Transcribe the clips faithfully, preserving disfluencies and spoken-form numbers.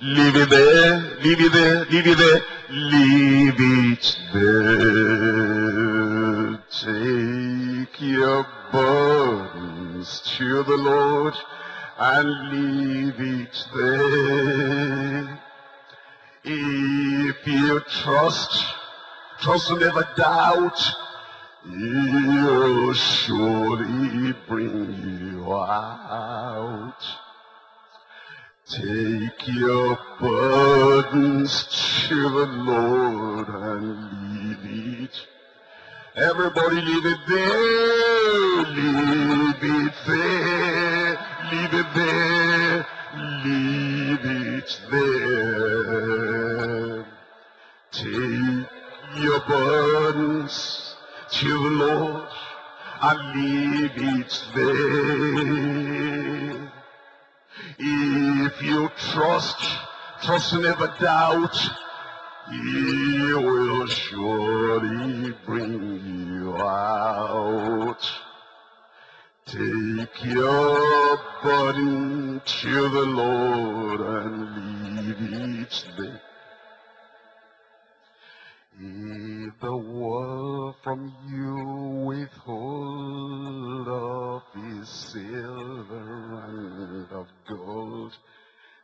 Leave it there, leave it there, leave it there, leave it there. Take your burdens to the Lord and leave it there. If you trust, trust and never doubt, he'll surely bring you out. Take your burdens to the Lord and leave it. Everybody leave it there, leave it there, leave it there, leave it there. Take your burdens to the Lord and leave it there. If you trust, trust and never doubt, he will surely bring you out. Take your burden to the Lord and leave it there. If the world from you withhold of his silver and of gold,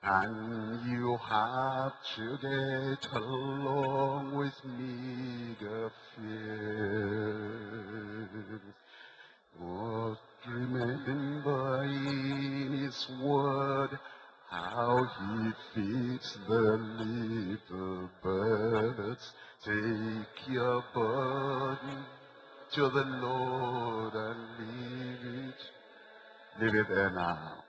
and you have to get along with meager fear, but remember in his word how he feeds the little birds. Take your burden to the Lord and leave it. Leave it there now.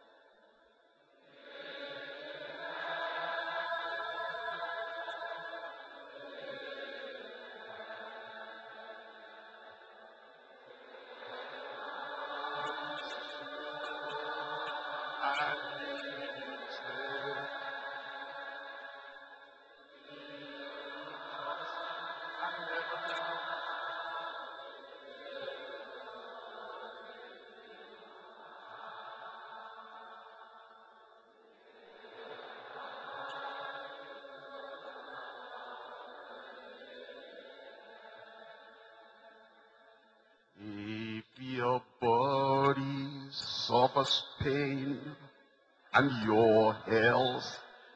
Pain and your health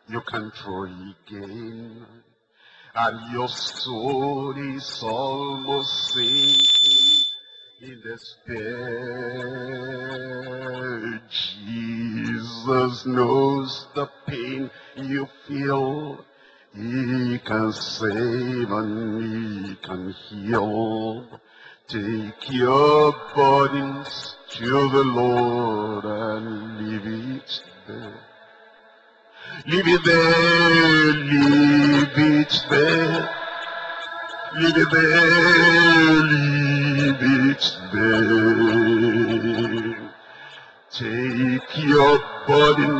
you can regain, and your soul is almost sinking in despair. Jesus knows the pain you feel. He can save and he can heal. Take your burdens to the Lord and leave it there. Leave it there, leave it there. Leave it there, leave it there. Take your burden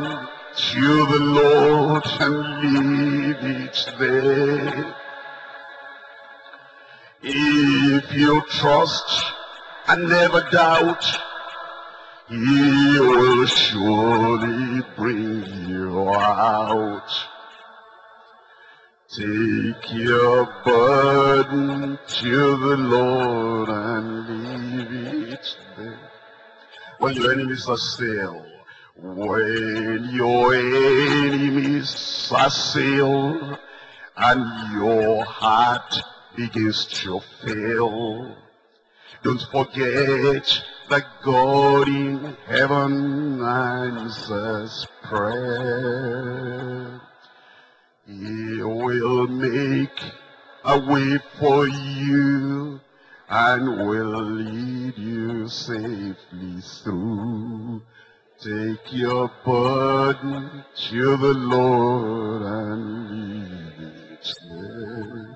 to the Lord and leave it there. If you trust and never doubt, he will surely bring you out. Take your burden to the Lord and leave it there. When your enemies are still, when your enemies are still, and your heart begins to fail, don't forget that God in heaven answers prayer. He will make a way for you and will lead you safely through. Take your burden to the Lord and leave it there.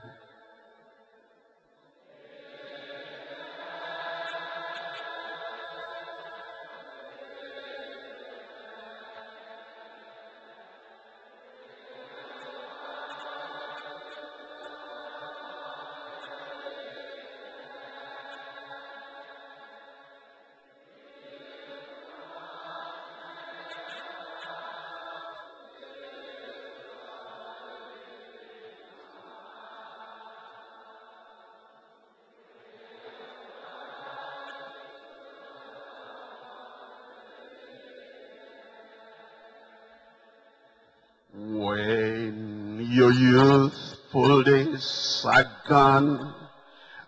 Your youthful days are gone,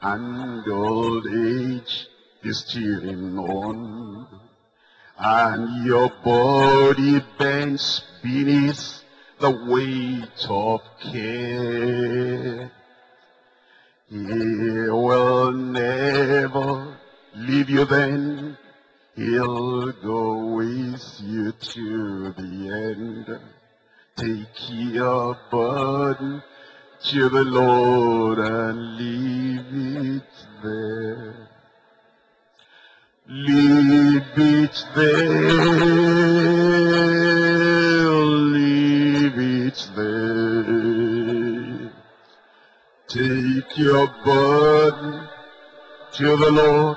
and old age is stealing on, and your body bends beneath the weight of care. He will never leave you then, He'll go with you to the end. Take your burden to the Lord and leave it there. Leave it there, leave it there. Take your burden to the Lord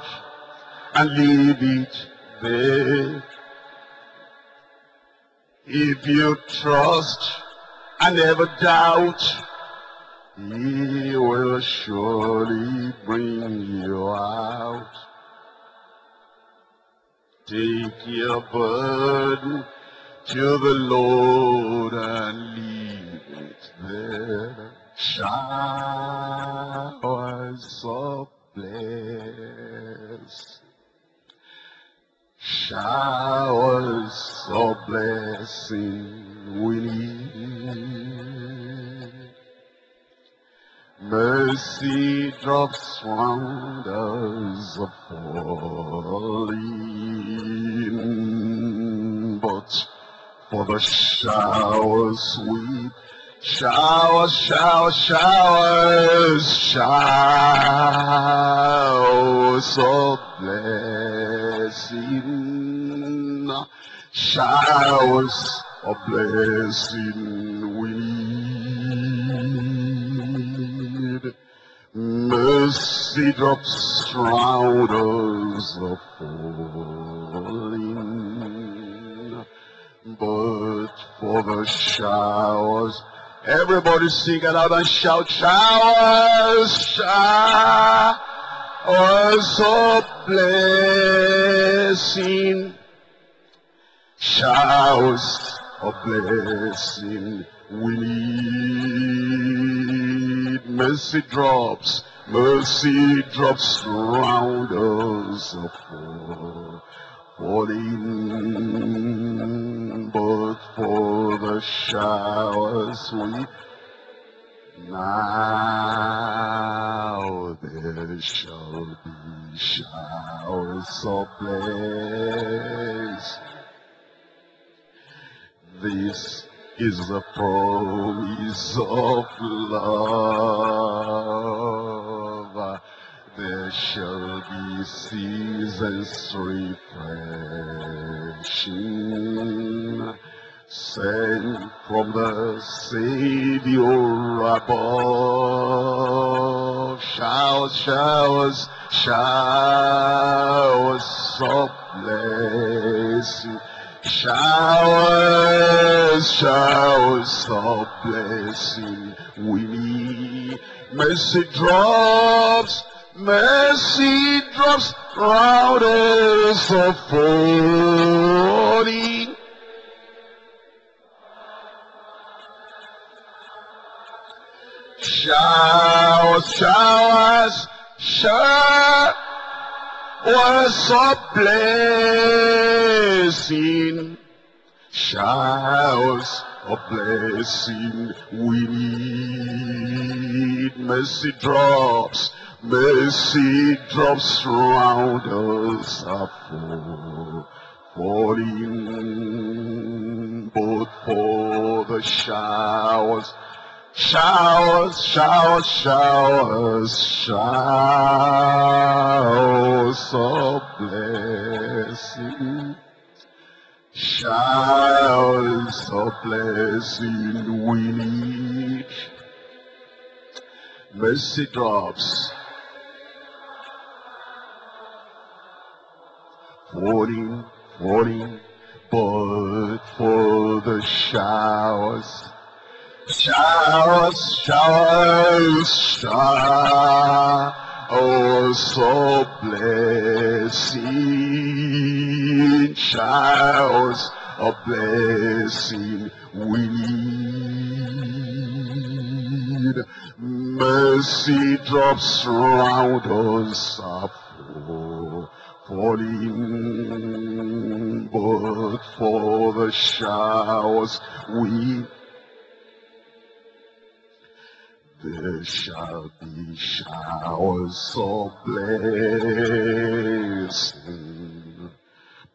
and leave it there. If you trust and never doubt, He will surely bring you out. Take your burden to the Lord and leave it there. Showers of blessing, showers of blessing we need. Mercy drops, wonders are falling, but for the showers we shower, shower, showers, showers of blessing, showers of blessing we need. Mercy drops, round us are falling, but for the showers. Everybody sing it out and shout, showers, showers of blessing, showers of blessing we need. Mercy drops, mercy drops round us are falling, but for the showers we now there shall be showers of blessing. This is the promise of love. There shall be seasons refreshing, sent from the Savior above. Showers, showers, showers of blessing, showers, showers of blessing we need. Mercy drops, mercy drops, round us are falling, showers, showers, showers of blessing, showers of blessing we need. Mercy drops, mercy drops round us are falling, but for the showers, showers, showers, showers, showers of blessing, showers of blessing we need. Mercy drops, falling, falling, but for the showers, showers, showers, showers of blessing, showers of blessing we need. indeed. Mercy drops round us are full, falling, but for the showers we. There shall be showers of blessing,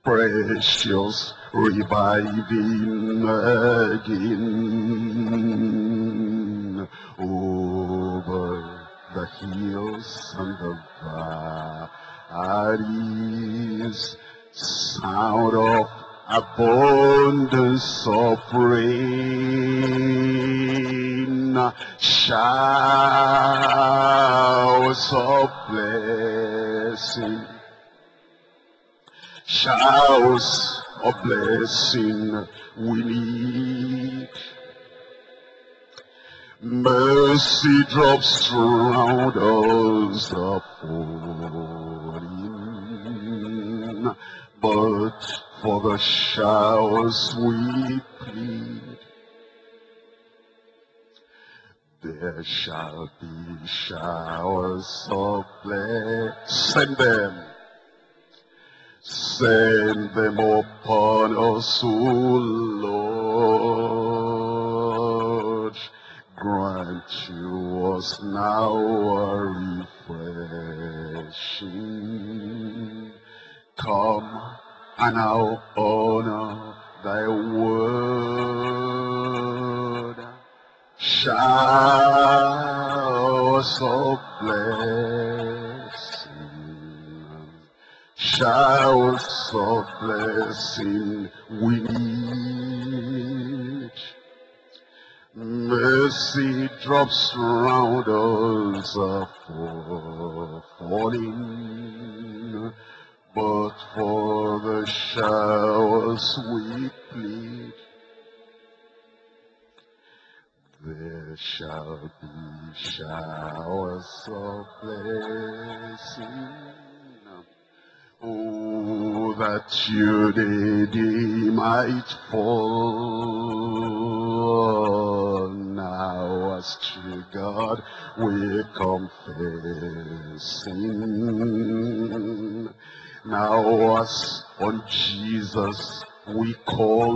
precious reviving again, over the hills and the valleys, sound of abundance of rain, showers of blessing, showers of blessing we need. Mercy drops round us are falling, but for the showers we plead. There shall be showers of blessing. Send them. Send them upon us, O Lord. Grant to us now a refreshing. Come and I'll honor thy word. Showers of blessing, showers of blessing we need. Mercy drops round us are falling, but for the showers we plead. There shall be showers of blessing. Oh, that your day might fall. Now as to God we're confessing. Now as on Jesus we call.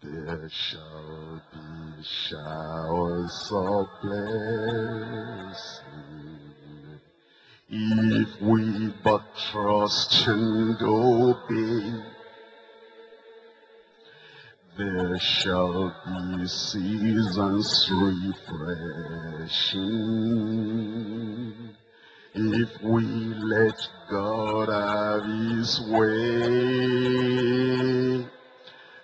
There shall be showers of blessing, if we but trust and obey. There shall be seasons refreshing, if we let God have his way.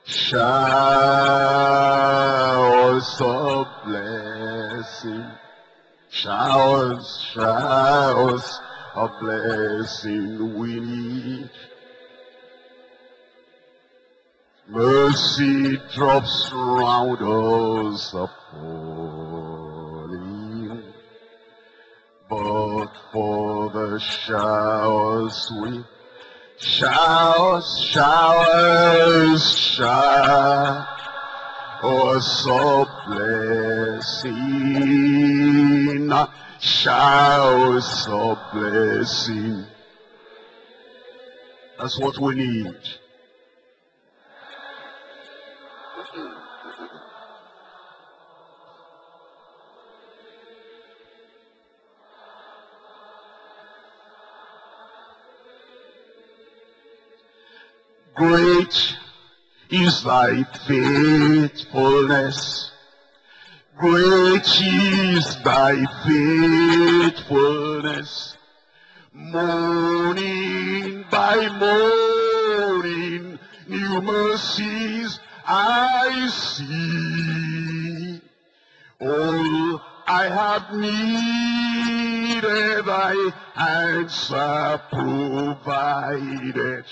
Showers of blessing, showers, showers of blessing we need. Mercy drops round us are falling, but for the showers we. Showers, showers, showers of blessing, showers of blessing. That's what we need. Great is thy faithfulness. Great is thy faithfulness. Morning by morning, new mercies I see. All I had needed, thy hands have provided.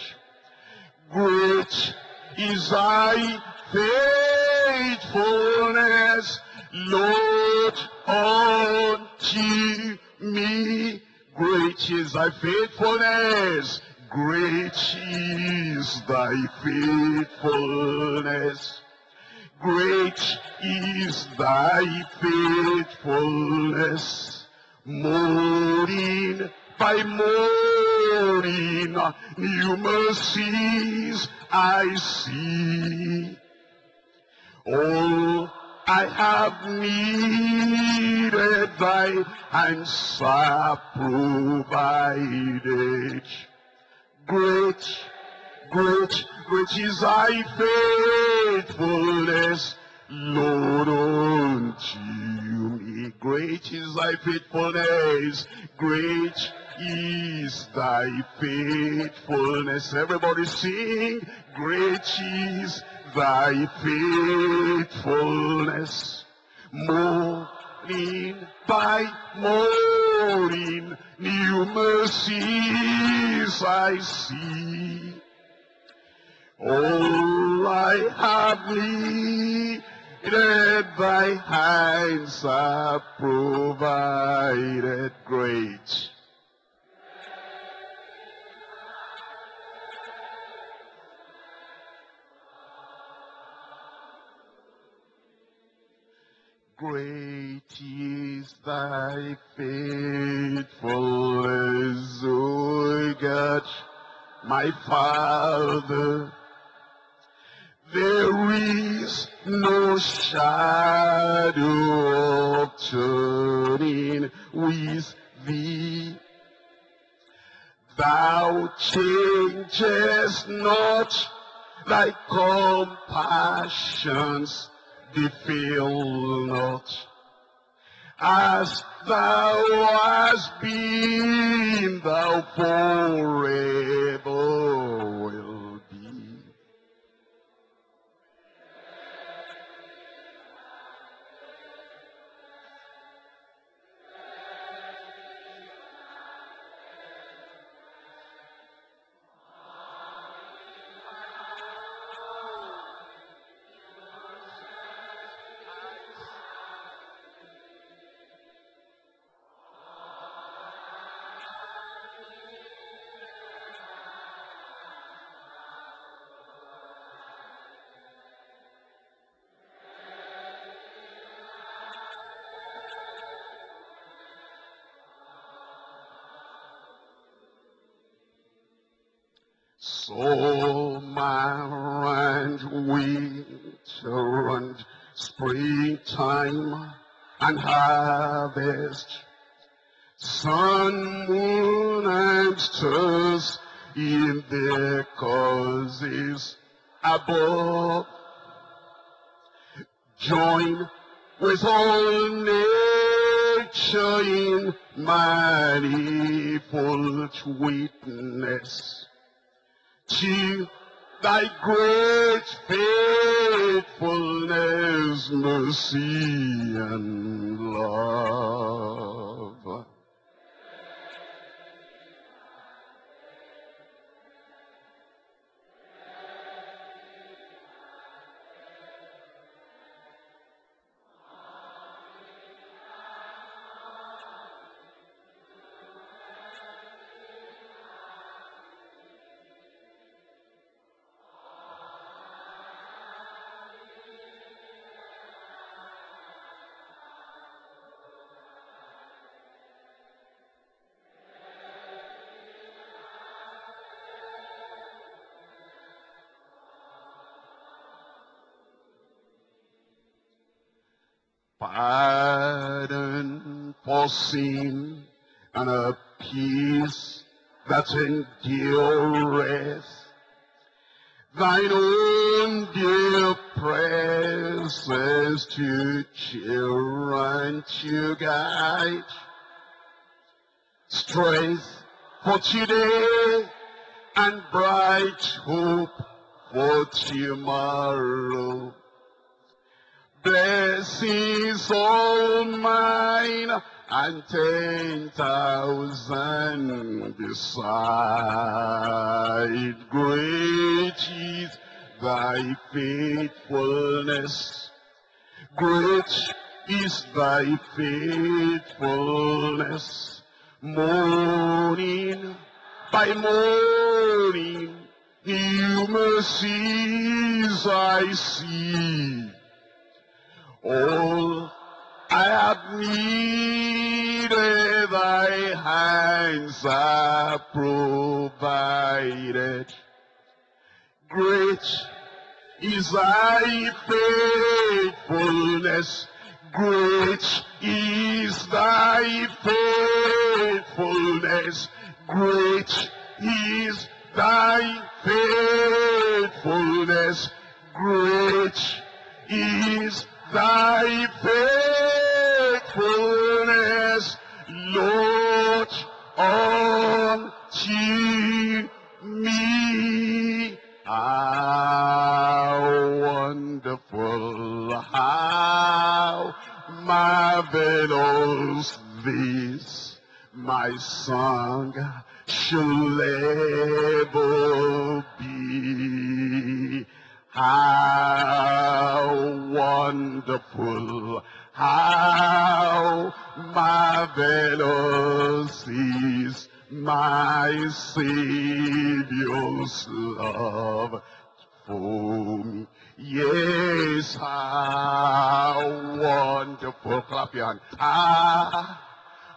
Great is thy faithfulness, Lord, unto me. Great is thy faithfulness, great is thy faithfulness, great is thy faithfulness. Morning by morning, new mercies I see. All I have needed, thy hands have provided. Great, great, great is thy faithfulness, Lord, unto me. Great is thy faithfulness, great is thy faithfulness. Everybody sing, great is thy faithfulness. Morning by morning, new mercies I see. All I have needed, thy hands have provided. Great. Great is thy faithfulness, O God, my Father. There is no shadow of turning with thee. Thou changest not, thy compassions they fail not. As thou hast been, thou forever will be. So summer and winter and springtime and harvest, sun, moon, and stars in their courses above, join with all nature in manifold witness to thy great faithfulness, mercy, and love. Pardon for sin and a peace that endureth. Thine own dear presence to cheer and to guide. Strength for today and bright hope for tomorrow. Blesses all mine and ten thousand beside. Great is thy faithfulness. Great is thy faithfulness. Morning by morning, new mercies I see. All I have needed, thy hands are provided. Great is thy faithfulness. Great is thy faithfulness. Great is thy faithfulness. Great is thy faithfulness, Lord, unto me. How wonderful, how marvelous this, my song shall ever be. How wonderful, how marvelous is my Savior's love for me. Yes, how wonderful, clap your hand. Ah,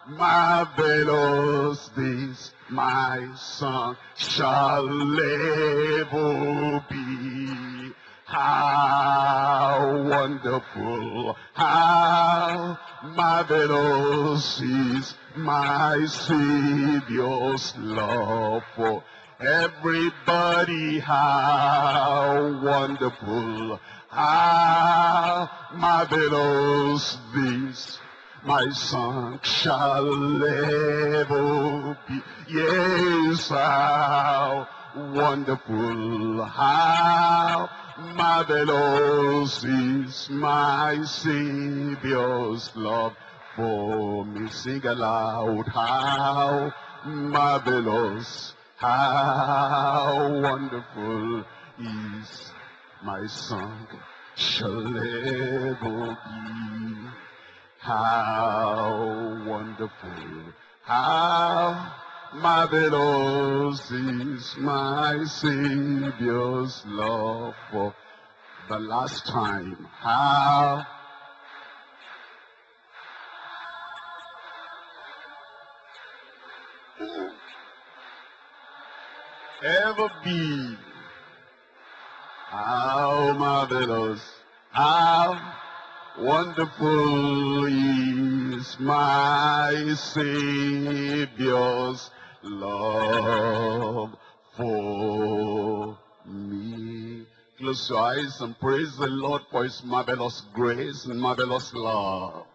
marvelous this, my song shall ever be. How wonderful, how marvelous is my Savior's love for everybody. How wonderful, how marvelous this, my song shall ever be. Yes, how wonderful, how marvelous is my Savior's love for me. Sing aloud, how marvelous, how wonderful is my song shall ever be. How wonderful, how marvelous is my Savior's love for the last time. How ever be, how marvelous, how wonderful is my Savior's love for me. Close your eyes and praise the Lord for his marvelous grace and marvelous love,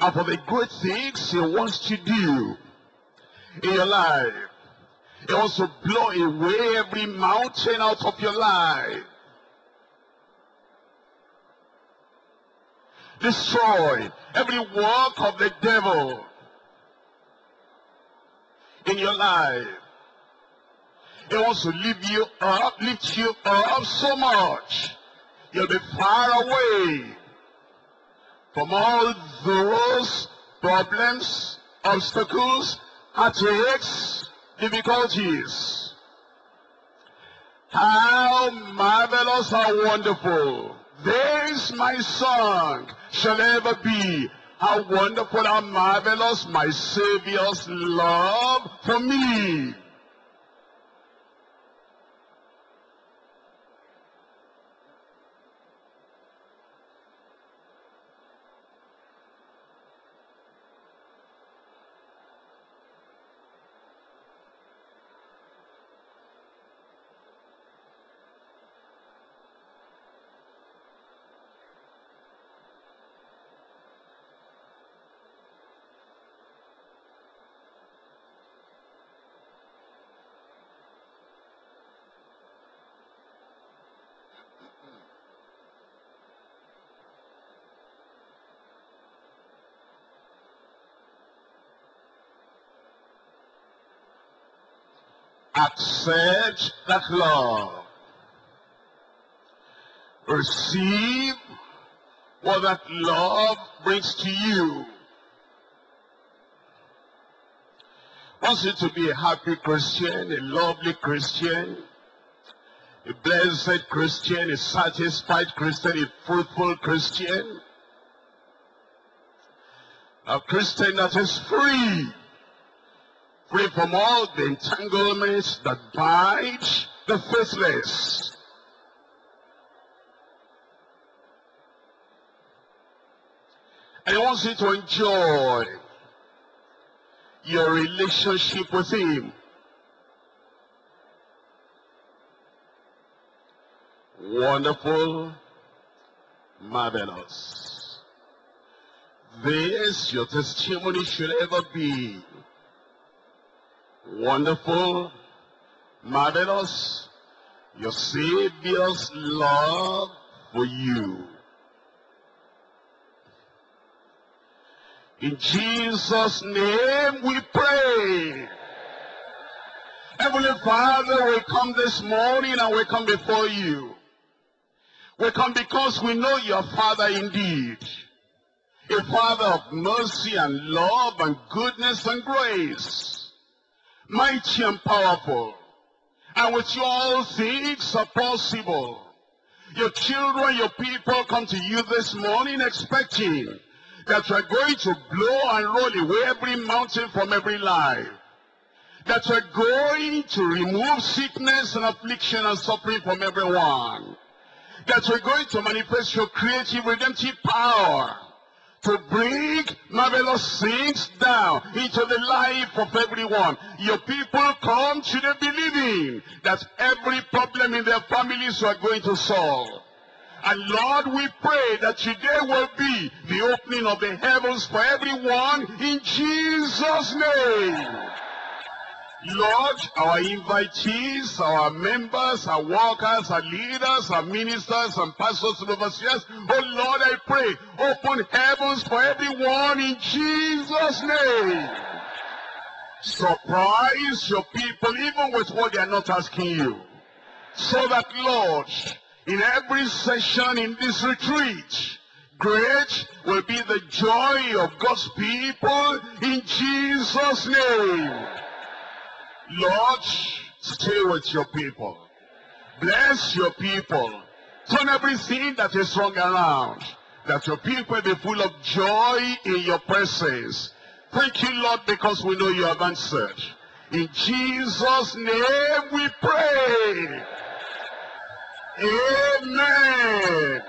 and for the great things he wants to do in your life. He wants to blow away every mountain out of your life. Destroy every work of the devil in your life. He wants to lift you up, lift you up so much, you'll be far away from all those problems, obstacles, heartaches, difficulties. How marvelous, how wonderful this my song shall ever be. How wonderful, how marvelous my Savior's love for me. Accept that love. Receive what that love brings to you. Wants you to be a happy Christian, a lovely Christian, a blessed Christian, a satisfied Christian, a fruitful Christian. A Christian that is free, free from all the entanglements that bind the faithless. And he wants you to enjoy your relationship with him. Wonderful, marvelous. This your testimony should ever be. Wonderful, marvelous, your Savior's love for you. In Jesus' name we pray. Heavenly Father, we come this morning and we come before you. We come because we know your Father indeed. A Father of mercy and love and goodness and grace. Mighty and powerful. And with you all things are possible. Your children, your people come to you this morning expecting that you are going to blow and roll away every mountain from every life. That you are going to remove sickness and affliction and suffering from everyone. That you are going to manifest your creative, redemptive power to bring marvelous things down into the life of everyone. Your people come today believing that every problem in their families you are going to solve. And Lord, we pray that today will be the opening of the heavens for everyone in Jesus' name. Lord, our invitees, our members, our workers, our leaders, our ministers, and pastors and overseers, oh Lord, I pray, open heavens for everyone in Jesus' name. Surprise your people even with what they are not asking you. So that, Lord, in every session in this retreat, great will be the joy of God's people in Jesus' name. Lord, stay with your people. Bless your people. Turn everything that is wrong around, that your people be full of joy in your presence. Thank you, Lord, because we know you have answered. In Jesus' name we pray. Amen.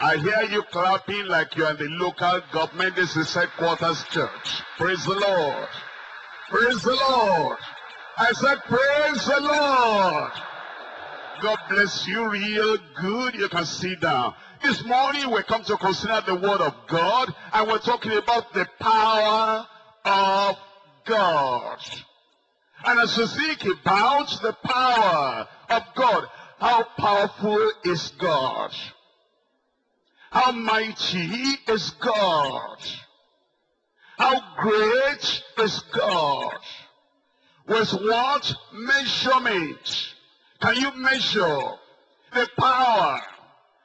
I hear you clapping like you are the local government. This is headquarters church. Praise the Lord. Praise the Lord. I said praise the Lord. God bless you real good. You can sit down. This morning we come to consider the word of God, and we're talking about the power of God. And as you think about the power of God, how powerful is God? How mighty is God? How great is God? With what measurement can you measure the power,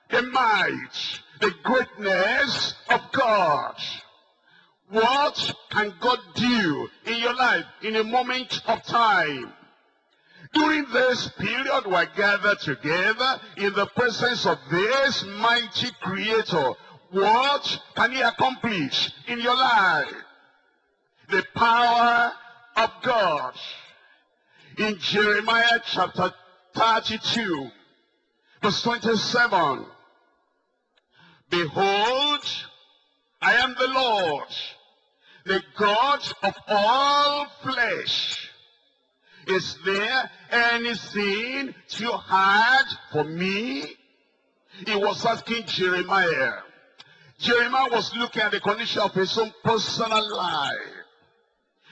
the might, the greatness of God? What can God do in your life in a moment of time? During this period, we're gathered together in the presence of this mighty Creator. What can he accomplish in your life? The power of God. In Jeremiah chapter thirty-two, verse twenty-seven, behold, I am the Lord, the God of all flesh. Is there anything too hard for me? He was asking Jeremiah. Jeremiah was looking at the condition of his own personal life.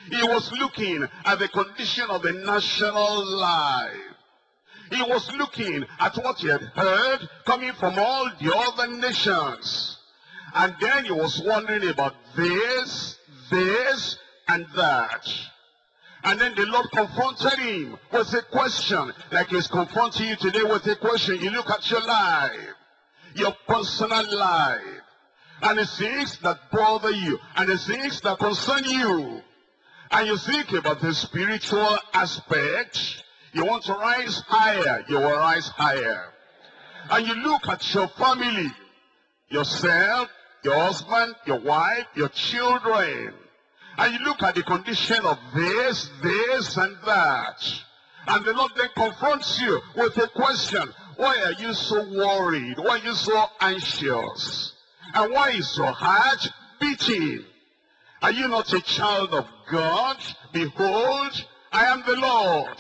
He was looking at the condition of the national life. He was looking at what he had heard coming from all the other nations. And then he was wondering about this, this, and that. And then the Lord confronted him with a question, like he's confronting you today with a question. You look at your life, your personal life, and the things that bother you, and the things that concern you. And you think about the spiritual aspect. You want to rise higher, you will rise higher. And you look at your family, yourself, your husband, your wife, your children. And you look at the condition of this, this, and that. And the Lord then confronts you with a question. Why are you so worried? Why are you so anxious? And why is your heart beating? Are you not a child of God? Behold, I am the Lord,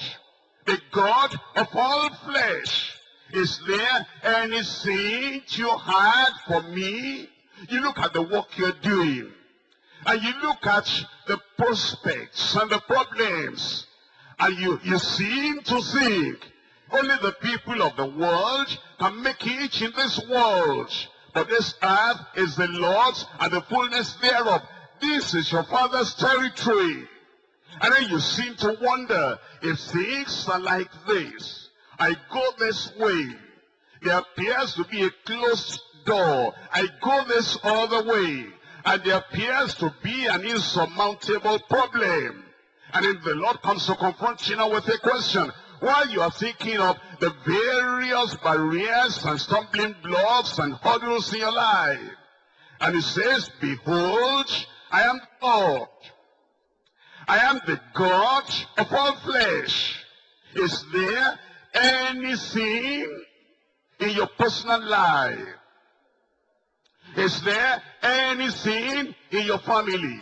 the God of all flesh. Is there anything you had for me? You look at the work you're doing, and you look at the prospects and the problems, and you, you seem to think only the people of the world can make it in this world. But this earth is the Lord's and the fullness thereof. This is your Father's territory. And then you seem to wonder, if things are like this, I go this way, there appears to be a closed door. I go this other way, and there appears to be an insurmountable problem. And then the Lord comes to confront you now with a question. While you are thinking of the various barriers and stumbling blocks and hurdles in your life, and He says, behold, I am God. I am the God of all flesh. Is there anything in your personal life? Is there anything in your family?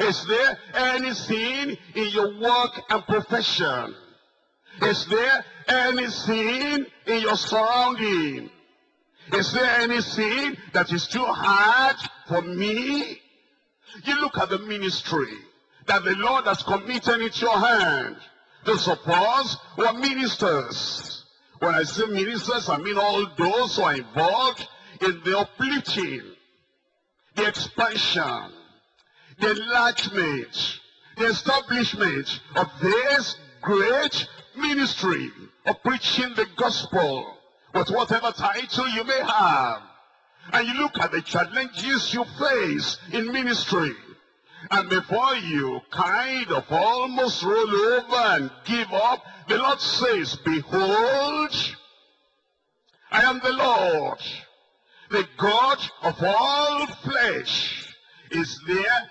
Is there anything in your work and profession? Is there anything in your surrounding? Is there anything that is too hard for me? You look at the ministry that the Lord has committed into your hand. Those of us who are ministers. When I say ministers, I mean all those who are involved in the uplifting, the expansion, the enlargement, the establishment of this great ministry of preaching the gospel, with whatever title you may have. And you look at the challenges you face in ministry, and before you kind of almost roll over and give up, the Lord says, behold, I am the Lord, the God of all flesh. Is there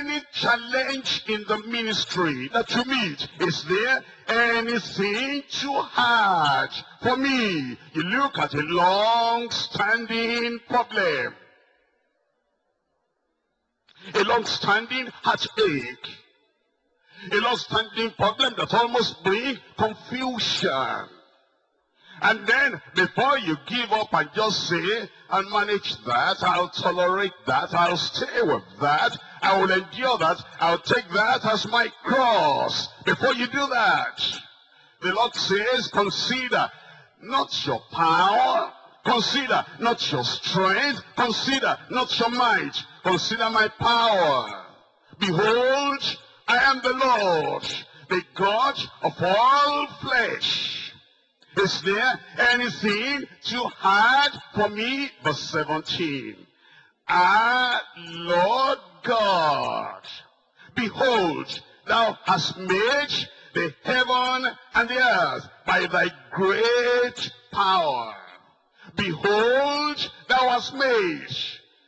any challenge in the ministry that you meet? Is there anything too hard for me? You look at a long-standing problem, a long-standing heartache, a long-standing problem that almost brings confusion. And then, before you give up and just say, I'll manage that, I'll tolerate that, I'll stay with that, I will endure that, I'll take that as my cross. Before you do that, the Lord says, consider not your power, consider not your strength, consider not your might, consider my power. Behold, I am the Lord, the God of all flesh. Is there anything too hard for me? Verse seventeen. Ah, Lord God, behold, thou hast made the heaven and the earth by thy great power. Behold, thou hast made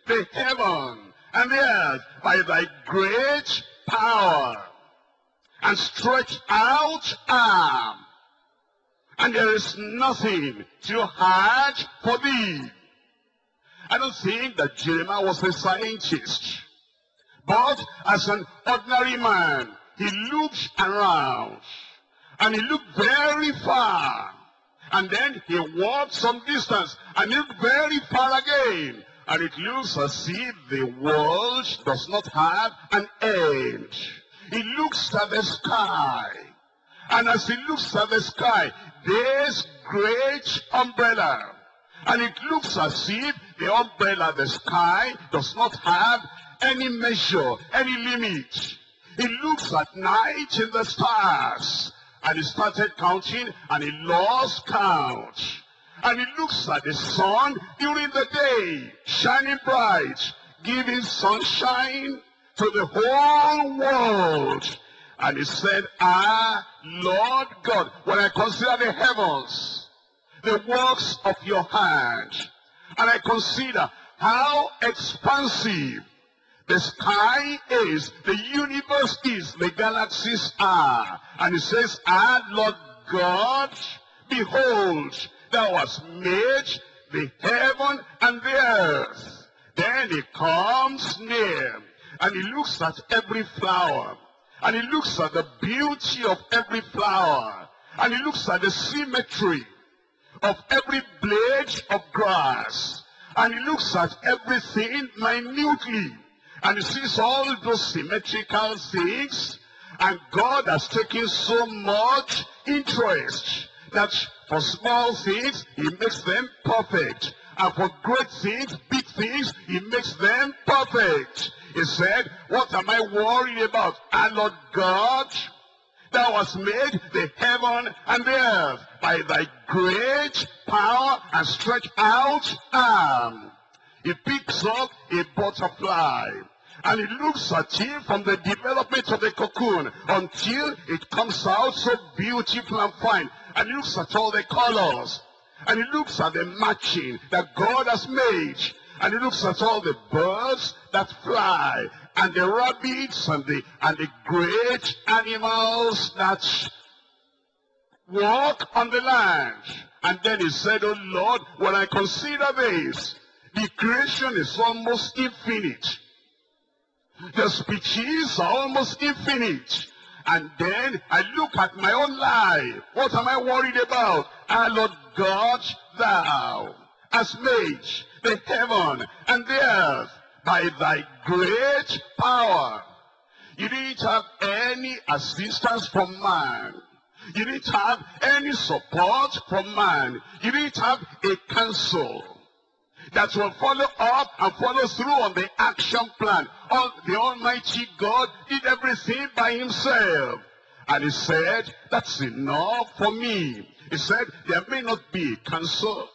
the heaven and the earth by thy great power, and stretched out arm, and there is nothing too hard for thee. I don't think that Jeremiah was a scientist, but as an ordinary man, he looked around, and he looked very far, and then he walked some distance, and he looked very far again, and it looks as if the world does not have an end. He looks at the sky, and as he looks at the sky, this great umbrella, and it looks as if the umbrella, the sky, does not have any measure, any limit. He looks at night in the stars, and he started counting, and he lost count. And he looks at the sun during the day, shining bright, giving sunshine to the whole world. And he said, Ah, Lord God, when I consider the heavens, the works of your hand, and I consider how expansive the sky is, the universe is, the galaxies are. And he says, Ah, Lord God, behold, thou hast made the heaven and the earth. Then he comes near, and he looks at every flower, and he looks at the beauty of every flower, and he looks at the symmetry of every blade of grass, and he looks at everything minutely, and he sees all those symmetrical things. And God has taken so much interest that for small things, he makes them perfect, and for great things, big things, he makes them perfect. He said, What am I worried about? Ah, Lord God, thou hast made the heaven and the earth by thy great power and stretched out arm. He picks up a butterfly, and he looks at it from the development of the cocoon until it comes out so beautiful and fine. And he looks at all the colors, and he looks at the matching that God has made, and he looks at all the birds that fly, and the rabbits, and the, and the great animals that walk on the land. And then he said, Oh Lord, when I consider this, the creation is almost infinite. The species are almost infinite. And then I look at my own life. What am I worried about? Ah, Lord God, thou hast made the heaven and the earth by thy great power. You didn't have any assistance from man. You didn't have any support from man. You didn't have a counsel that will follow up and follow through on the action plan. All, the Almighty God did everything by himself. And he said, That's enough for me. He said, There may not be a counsel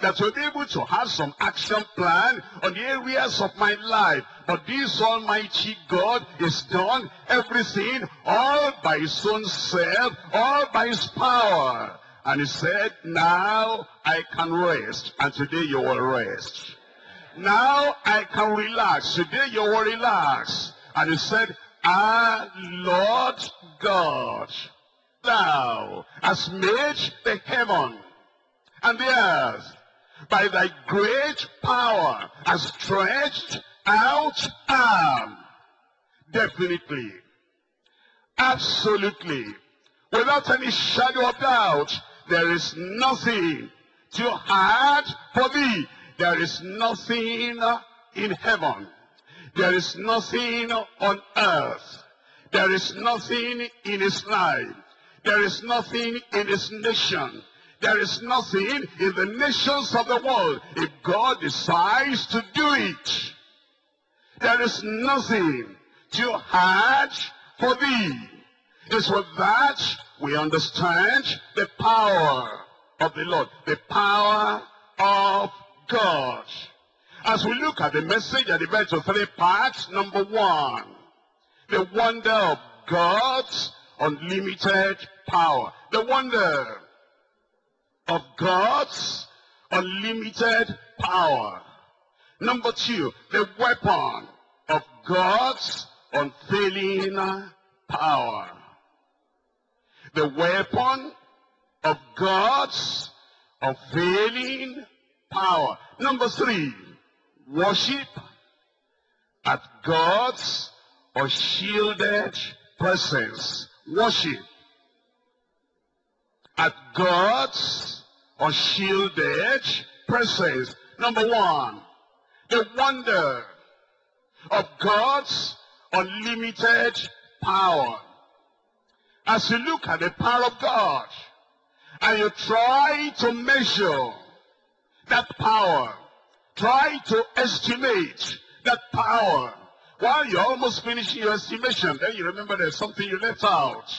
that will be able to have some action plan on the areas of my life, but this Almighty God has done everything all by his own self, all by his power. And he said, Now I can rest. And today you will rest. Now I can relax. Today you will relax. And he said, Ah, Lord God, thou hast made the heaven and the earth by thy great power and stretched out arm. Definitely, absolutely, without any shadow of doubt, there is nothing too hard for thee. There is nothing in heaven. There is nothing on earth. There is nothing in his life. There is nothing in his nation. There is nothing in the nations of the world. If God decides to do it, there is nothing too hard for thee. It's with that we understand the power of the Lord, the power of God. As we look at the message at the verse of three parts, number one, the wonder of God's unlimited power. The wonder of God's unlimited power. Number two, the weapon of God's unfailing power. The weapon of God's unfailing power. Number three, worship at God's unshielded presence. Worship at God's unshielded presence. Number one, the wonder of God's unlimited power. As you look at the power of God and you try to measure that power, try to estimate that power, While you're almost finishing your estimation, then you remember there's something you left out.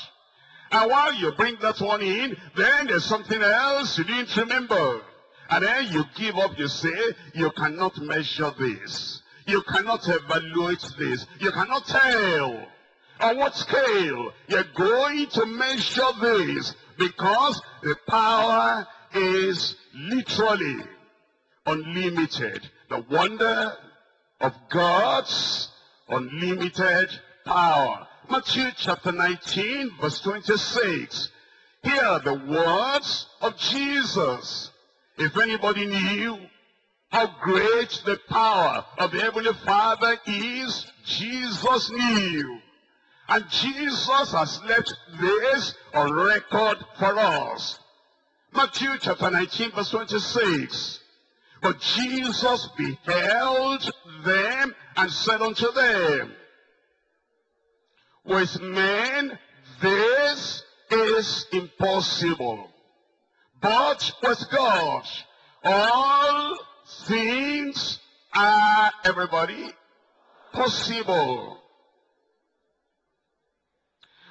And while you bring that one in, then there's something else you didn't remember. And then you give up, you say, you cannot measure this. You cannot evaluate this. You cannot tell on what scale you're going to measure this, because the power is literally unlimited. The wonder of God's unlimited power. Matthew chapter nineteen, verse twenty-six. Here are the words of Jesus. If anybody knew how great the power of the Heavenly Father is, Jesus knew. And Jesus has left this on record for us. Matthew chapter nineteen, verse twenty-six. But Jesus beheld them and said unto them, with men this is impossible, but with God all things are, everybody, possible.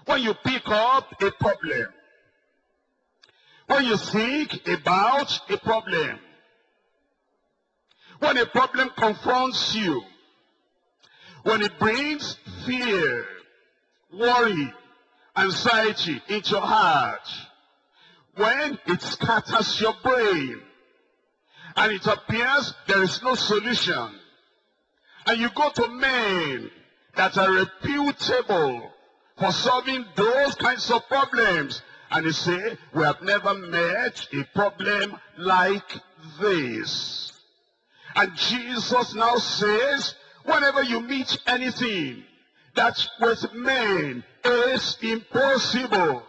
When you pick up a problem, when you think about a problem, when a problem confronts you, when it brings fear, worry, anxiety into your heart, when it scatters your brain, and it appears there is no solution, and you go to men that are reputable for solving those kinds of problems, and they say, we have never met a problem like this. And Jesus now says, whenever you meet anything that with men is impossible,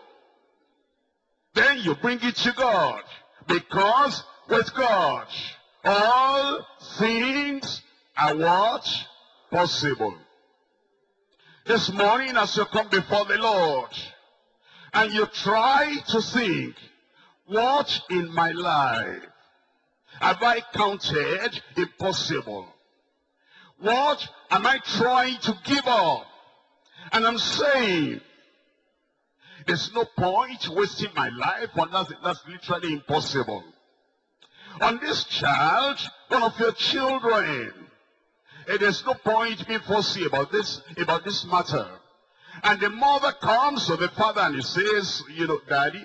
then you bring it to God, because with God all things are what? Possible. This morning, as you come before the Lord and you try to think, what in my life have I counted impossible? What am I trying to give up? And I'm saying, there's no point wasting my life on that, that's literally impossible. On this child, one of your children, and there's no point being fussy about this, about this matter. And the mother comes to the father and he says, you know, Daddy,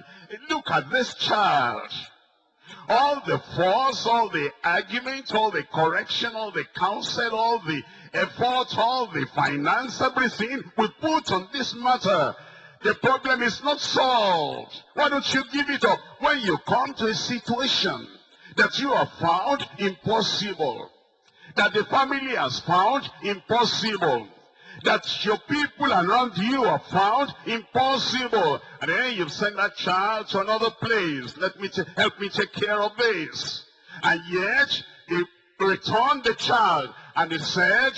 look at this child. All the force, all the argument, all the correction, all the counsel, all the effort, all the finance, everything we put on this matter. The problem is not solved. Why don't you give it up? When you come to a situation that you have found impossible, that the family has found impossible, that your people around you have found impossible, and then you've sent that child to another place, let me help me take care of this, and yet they returned the child and they said,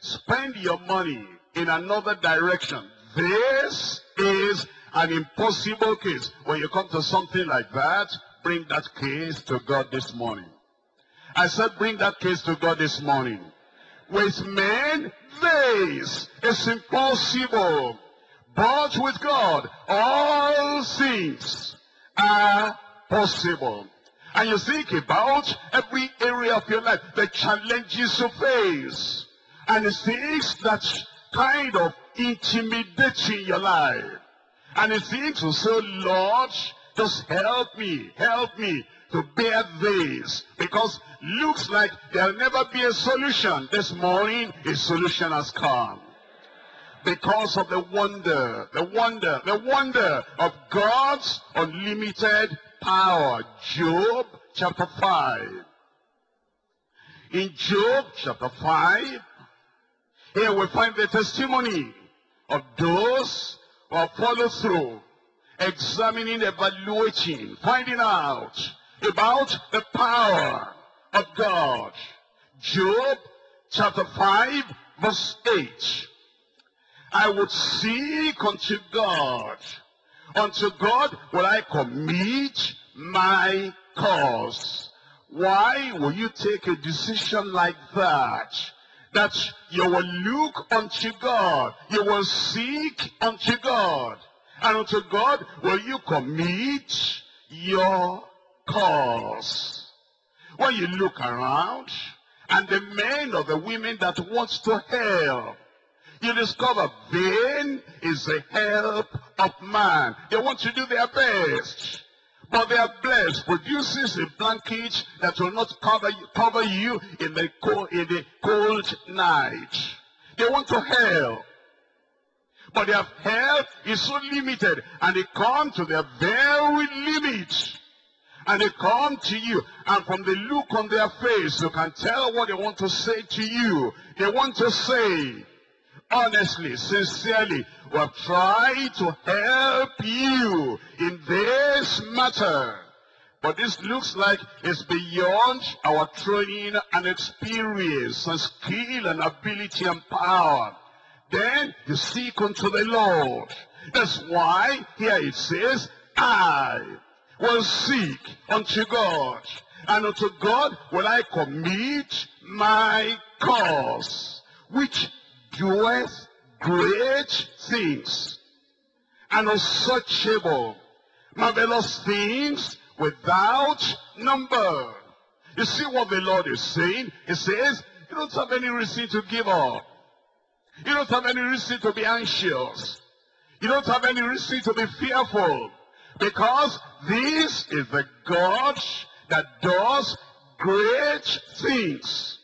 spend your money in another direction, this is an impossible case. When you come to something like that, bring that case to God this morning. I said, bring that case to God this morning. With men, this is impossible, but with God, all things are possible. And you think about every area of your life, the challenges you face, and the things that kind of intimidating your life. And the things you say, Lord, just help me, help me to bear this, because looks like there'll never be a solution. This morning, a solution has come because of the wonder, the wonder, the wonder of God's unlimited power. Job chapter five. In Job chapter five, here we find the testimony of those who have followed through, examining, evaluating, finding out about the power of God. Job chapter five, verse eight. I would seek unto God. Unto God will I commit my cause. Why will you take a decision like that? that you will look unto God, you will seek unto God, and unto God will you commit your cause. When you look around, and the men or the women that want to help, you discover vain is the help of man. They want to do their best, but their best produces a blanket that will not cover you, cover you in the cold, in the cold night. They want to help, but their help is so limited, and they come to their very limit. And they come to you, and from the look on their face, you can tell what they want to say to you. They want to say, honestly, sincerely, we have tried to help you in this matter, but this looks like it's beyond our training and experience and skill and ability and power. Then you seek unto the Lord. That's why here it says, I will seek unto God, and unto God will I commit my cause, which doeth great things, and unsearchable, marvelous things without number. You see what the Lord is saying? He says, you don't have any reason to give up. You don't have any reason to be anxious. You don't have any reason to be fearful, because this is the God that does great things,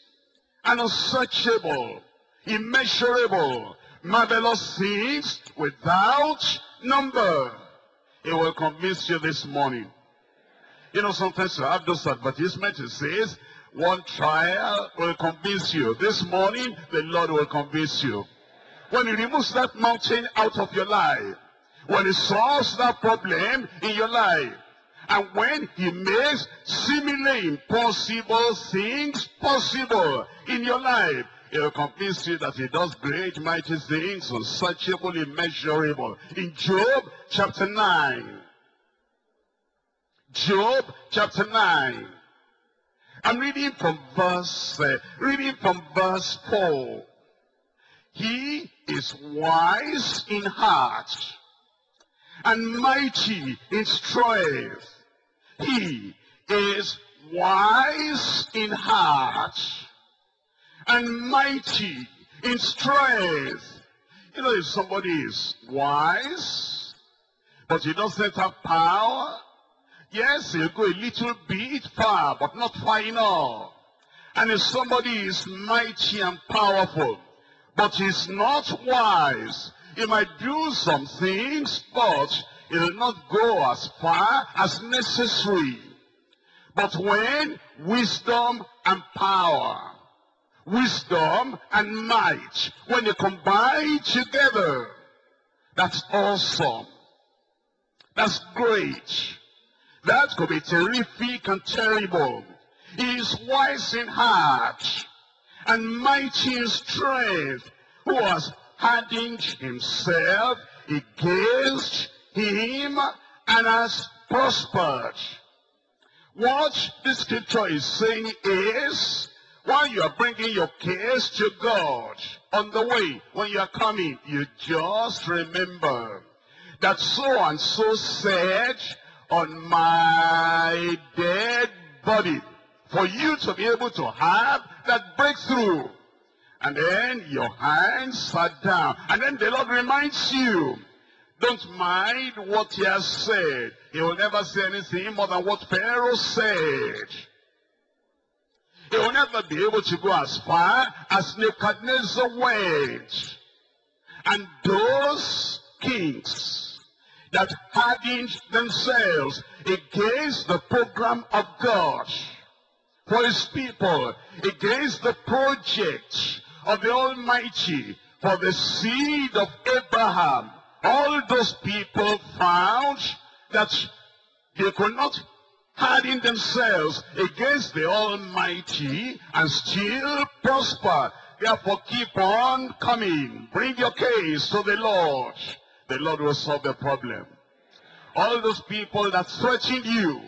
and unsearchable, immeasurable, marvelous things without number. It will convince you this morning. You know, sometimes you have those advertisements, it says, one trial will convince you. This morning, the Lord will convince you. When he removes that mountain out of your life, when he solves that problem in your life, and when he makes seemingly impossible things possible in your life, he will convince you that he does great mighty things, unsearchable, immeasurable. In Job chapter nine, Job chapter nine, I'm reading from verse, uh, reading from verse four. He is wise in heart and mighty in strength. He is wise in heart and mighty in strength. You know, if somebody is wise, but he doesn't have power, yes, he'll go a little bit far, but not far enough. And if somebody is mighty and powerful, but he's not wise, he might do some things, but it will not go as far as necessary. But when wisdom and power, wisdom and might, when they combine together, that's awesome. That's great. That could be terrific and terrible. He is wise in heart and mighty in strength, who has hardened himself against him and has prospered. What this scripture is saying is, while you are bringing your case to God on the way, when you are coming, you just remember that so and so said, on my dead body, for you to be able to have that breakthrough. And then your hands are down. And then the Lord reminds you, don't mind what he has said. He will never say anything more than what Pharaoh said. He will never be able to go as far as Nebuchadnezzar went. And those kings that hardened themselves against the program of God for his people, against the project of the Almighty, for the seed of Abraham, all those people found that they could not harden themselves against the Almighty and still prosper. Therefore, keep on coming. Bring your case to the Lord. The Lord will solve the problem. All those people that threatened you,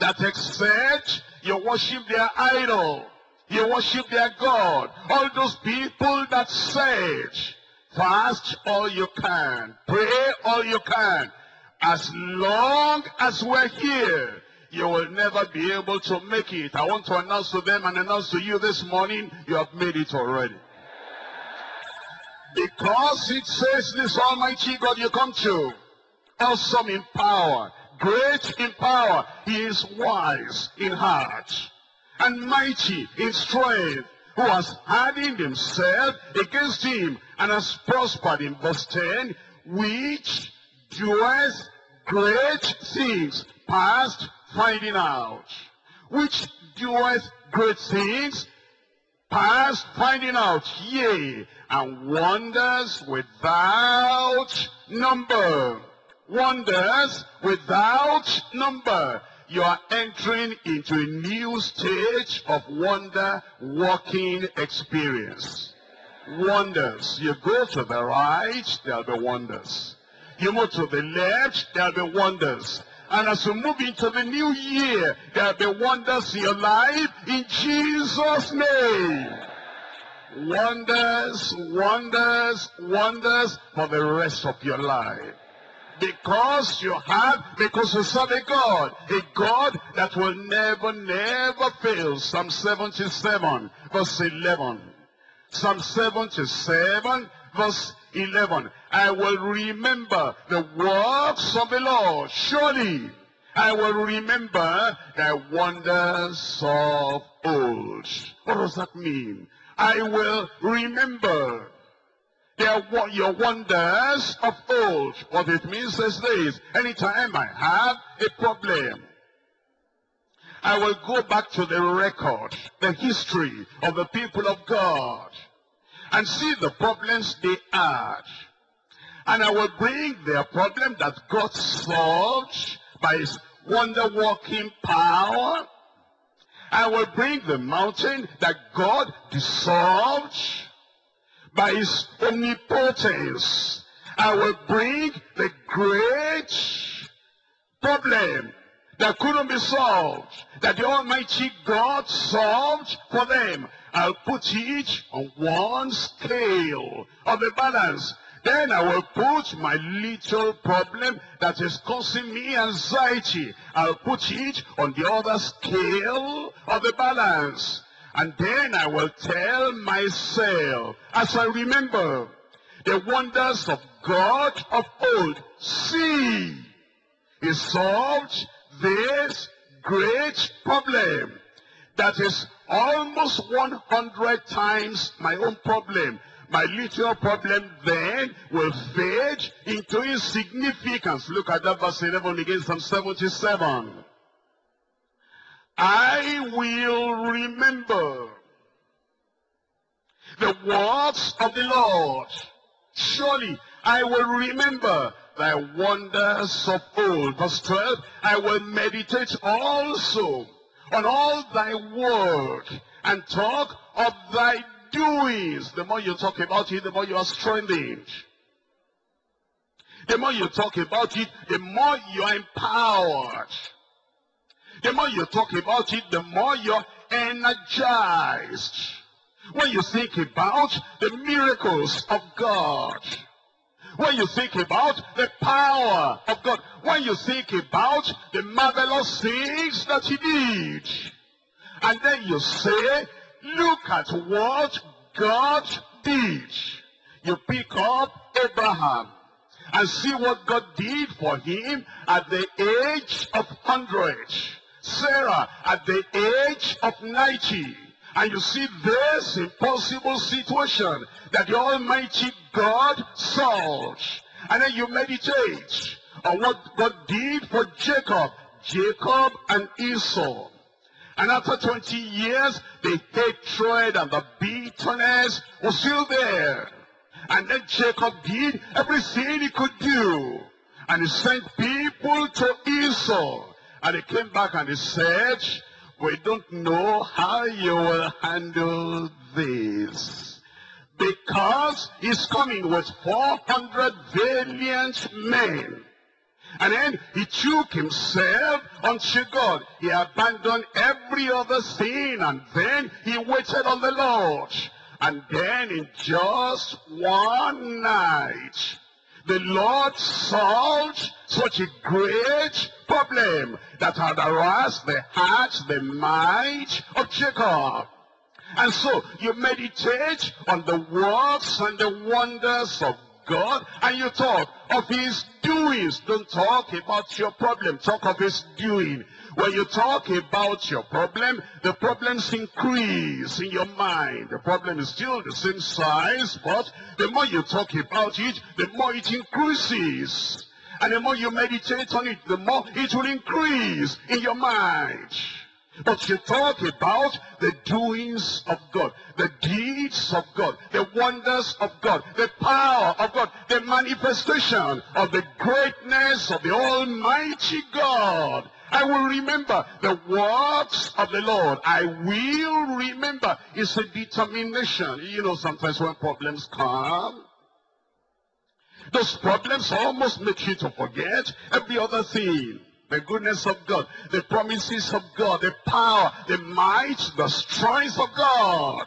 that except you worship their idol, You worship their God. All those people that search, fast all you can, pray all you can. As long as we're here, you will never be able to make it. I want to announce to them and announce to you this morning, you have made it already. Because it says this Almighty God you come to, awesome in power, great in power, he is wise in heart, and mighty in strength, who has hardened himself against him, and has prospered in verse ten, which doeth great things, past finding out. Which doeth great things, past finding out, yea, and wonders without number. Wonders without number. You are entering into a new stage of wonder walking experience. Wonders. You go to the right, there'll be wonders. You move to the left, there'll be wonders. And as you move into the new year, there'll be wonders in your life in Jesus' name. Wonders, wonders, wonders for the rest of your life. Because you have, because you serve a God, a God that will never, never fail. Psalm seventy-seven, verse eleven. Psalm seventy-seven, verse eleven. I will remember the works of the Lord. Surely I will remember the wonders of old. What does that mean? I will remember your wonders of old. What it means is this: anytime I have a problem, I will go back to the record, the history of the people of God, and see the problems they had. And I will bring their problem that God solved by his wonder-working power. I will bring the mountain that God dissolved by his omnipotence. I will bring the great problem that couldn't be solved, that the Almighty God solved for them. I'll put each on one scale of the balance. Then I will put my little problem that is causing me anxiety. I'll put it on the other scale of the balance. And then I will tell myself, as I remember the wonders of God of old, see, he solved this great problem that is almost one hundred times my own problem. My little problem then will fade into insignificance. Look at that verse eleven again, Psalm seventy-seven. I will remember the works of the Lord. Surely I will remember thy wonders of old. Verse twelve, I will meditate also on all thy work and talk of thy doings. The more you talk about it, the more you are strengthened. The more you talk about it, the more you are empowered. The more you talk about it, the more you're energized. When you think about the miracles of God, when you think about the power of God, when you think about the marvelous things that he did, and then you say, look at what God did. You pick up Abraham and see what God did for him at the age of one hundred. Sarah at the age of ninety, and you see this impossible situation that the Almighty God solved. And then you meditate on what God did for Jacob, Jacob and Esau. And after twenty years, the hatred and the bitterness was still there. And then Jacob did everything he could do, and he sent people to Esau. And they came back and they said, we don't know how you will handle this. Because he's coming with four hundred valiant men. And then he took himself unto God. He abandoned every other sin, and then he waited on the Lord. And then in just one night, the Lord solved such a great problem that had harassed the heart, the mind of Jacob. And so you meditate on the works and the wonders of God, and you talk of his doings. Don't talk about your problem, talk of his doing. When you talk about your problem, the problems increase in your mind. The problem is still the same size, but the more you talk about it, the more it increases. And the more you meditate on it, the more it will increase in your mind. But you talk about the doings of God, the deeds of God, the wonders of God, the power of God, the manifestation of the greatness of the Almighty God. I will remember the works of the Lord. I will remember. It's a determination. You know, sometimes when problems come, those problems almost make you to forget every other thing. The goodness of God, the promises of God, the power, the might, the strength of God.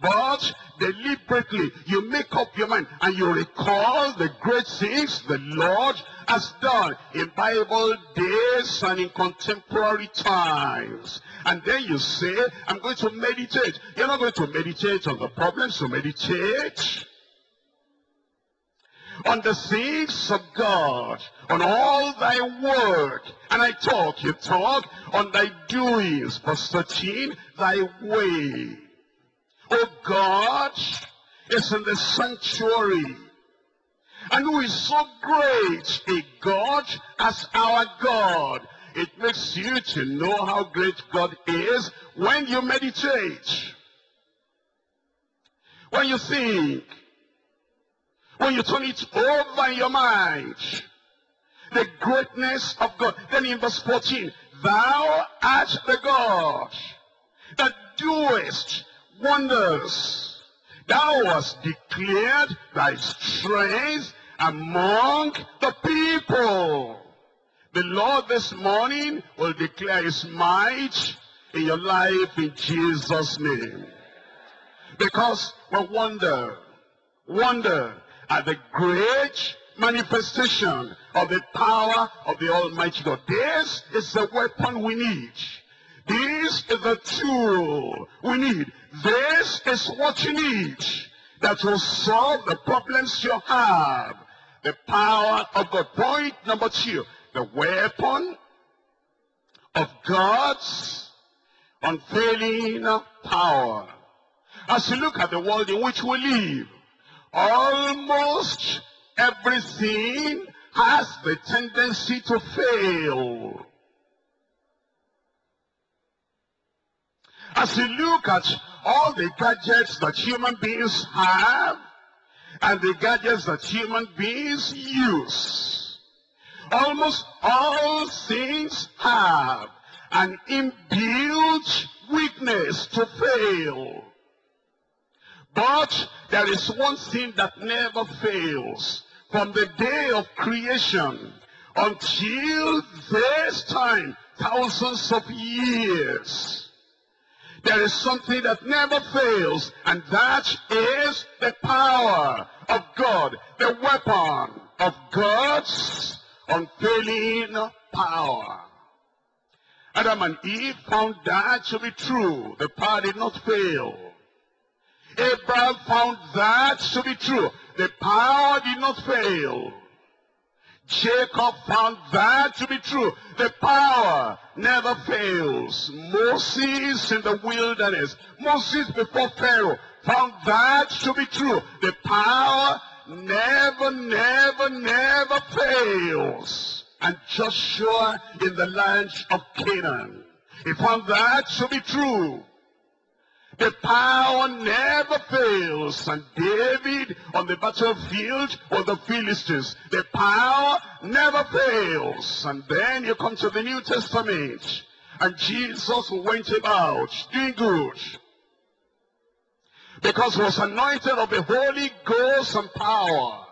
But deliberately, you make up your mind and you recall the great things the Lord has done in Bible days and in contemporary times. And then you say, I'm going to meditate. You're not going to meditate on the problems, you meditate on the things of God, on all thy work. And I talk, you talk, on thy doings. Verse thirteen, thy way, O God, is in the sanctuary. And who is so great a God as our God? It makes you to know how great God is when you meditate, when you think, when you turn it over in your mind, the greatness of God. Then in verse fourteen, thou art the God that doest wonders. Thou hast declared thy strength among the people. The Lord this morning will declare his might in your life in Jesus' name. Because we wonder, wonder at the great manifestation of the power of the Almighty God. This is the weapon we need. This is the tool we need. This is what you need that will solve the problems you have. The power of God. Point number two, the weapon of God's unfailing power. As you look at the world in which we live, almost everything has the tendency to fail. As you look at all the gadgets that human beings have and the gadgets that human beings use, almost all things have an inbuilt weakness to fail. But there is one thing that never fails from the day of creation until this time, thousands of years. There is something that never fails, and that is the power of God, the weapon of God's unfailing power. Adam and Eve found that to be true. The power did not fail. Abraham found that to be true. The power did not fail. Jacob found that to be true. The power never fails. Moses in the wilderness, Moses before Pharaoh, found that to be true. The power never, never, never fails. And Joshua in the land of Canaan, he found that to be true. The power never fails. And David on the battlefield of the Philistines, the power never fails. And then you come to the New Testament, and Jesus went about doing good because he was anointed of the Holy Ghost and power.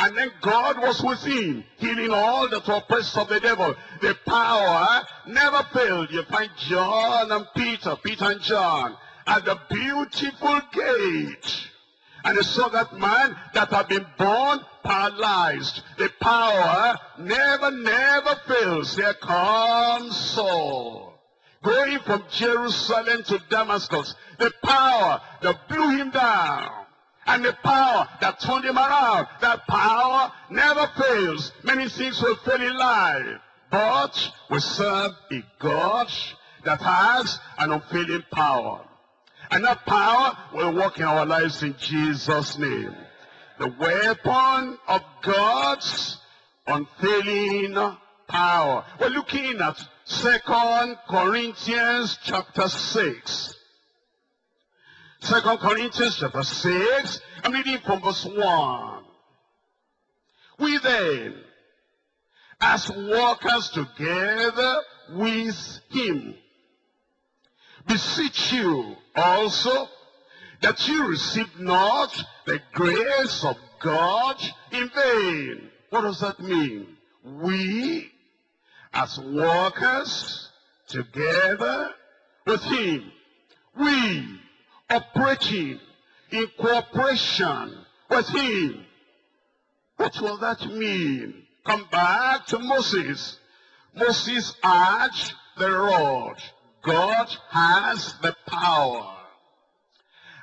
And then God was with him, healing all that were oppressed of the devil. The power never failed. You find John and Peter, Peter and John, at the beautiful gate. And they saw that man that had been born paralyzed. The power never, never fails. There comes Saul, going from Jerusalem to Damascus. The power that blew him down, and the power that turned him around, that power never fails. Many things will fail in life, but we serve a God that has an unfailing power. And that power will work in our lives in Jesus' name. The weapon of God's unfailing power. We're looking at Second Corinthians chapter six. Second Corinthians chapter six, I'm reading from verse one. We then, as workers together with him, beseech you also that you receive not the grace of God in vain. What does that mean? We, as workers together with him, we operating in cooperation with him. What will that mean? Come back to Moses. Moses had the rod. God has the power.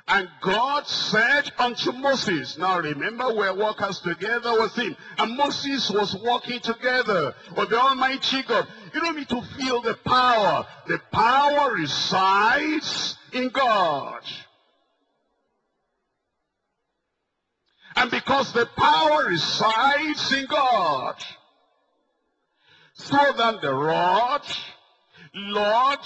And God said unto Moses, now remember, we're workers together with him. And Moses was working together with the Almighty God. You don't need to feel the power. The power resides in God. And because the power resides in God, throw down the rod. Lord,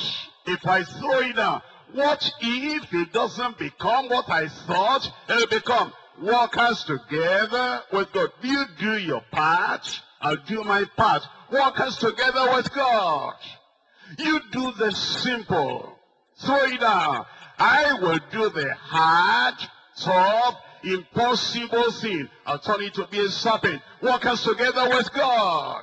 if I throw it down, what if it doesn't become what I thought it'll become? Workers together with God. You do your part, I'll do my part. Workers together with God. You do the simple, throw it down. I will do the hard, tough, impossible thing. I'll turn it to be a serpent. Workers together with God.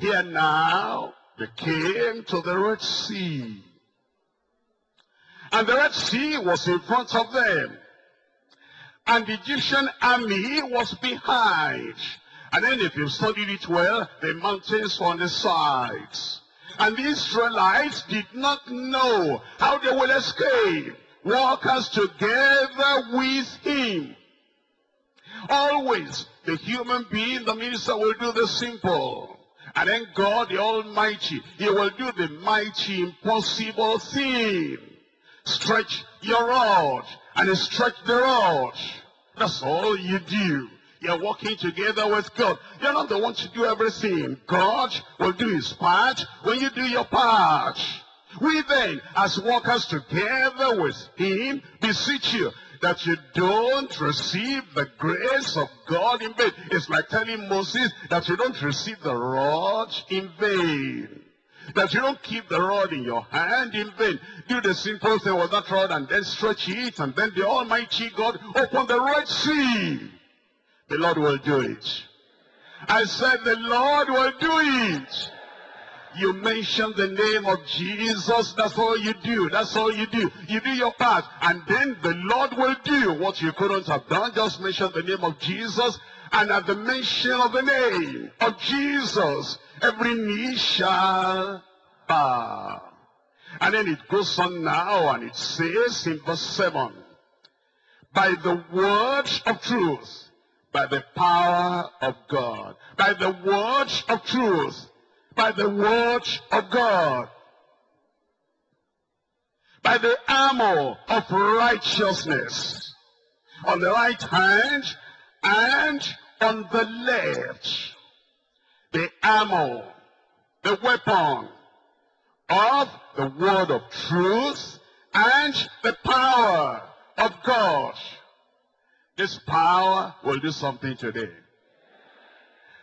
Here now, they came to the Red Sea. And the Red Sea was in front of them, and the Egyptian army was behind. And then if you studied it well, the mountains were on the sides. And the Israelites did not know how they will escape. Workers together with him. Always, the human being, the minister, will do the simple. And then God, the Almighty, he will do the mighty, impossible thing. Stretch your rod, and stretch the rod. That's all you do. You're working together with God. You're not the one to do everything. God will do his part when you do your part. We then, as workers together with him, beseech you that you don't receive the grace of God in vain. It's like telling Moses that you don't receive the rod in vain, that you don't keep the rod in your hand in vain. Do the simple thing with that rod, and then stretch it, and then the Almighty God open the Red Sea. The Lord will do it. I said the Lord will do it. You mention the name of Jesus, that's all you do. That's all you do. You do your part, and then the Lord will do what you couldn't have done. Just mention the name of Jesus, and at the mention of the name of Jesus, every knee shall bow. And then it goes on now, and it says in verse seven, by the word of truth, by the power of God, by the word of truth, by the word of God, by the armor of righteousness, on the right hand and on the left. The armor, the weapon of the word of truth and the power of God. This power will do something today.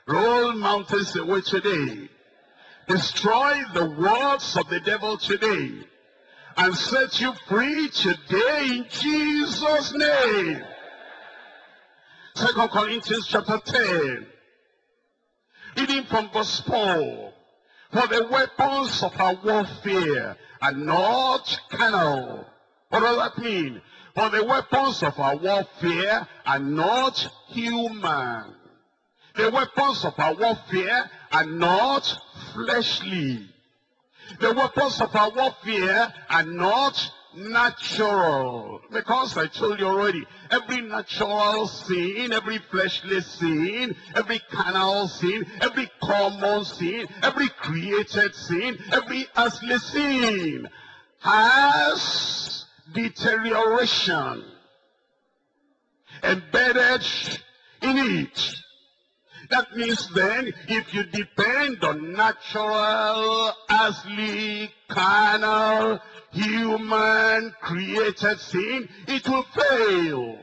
Roll mountains away today. Destroy the works of the devil today, and set you free today in Jesus' name. Second Corinthians chapter ten, reading from verse four. For the weapons of our warfare are not carnal. What does that mean? For the weapons of our warfare are not human. The weapons of our warfare are not fleshly. The weapons of our warfare are not natural. Because I told you already, every natural sin, every fleshly sin, every carnal sin, every common sin, every created sin, every earthly sin has deterioration embedded in it. That means then, if you depend on natural, earthly, carnal, human, created sin, it will fail.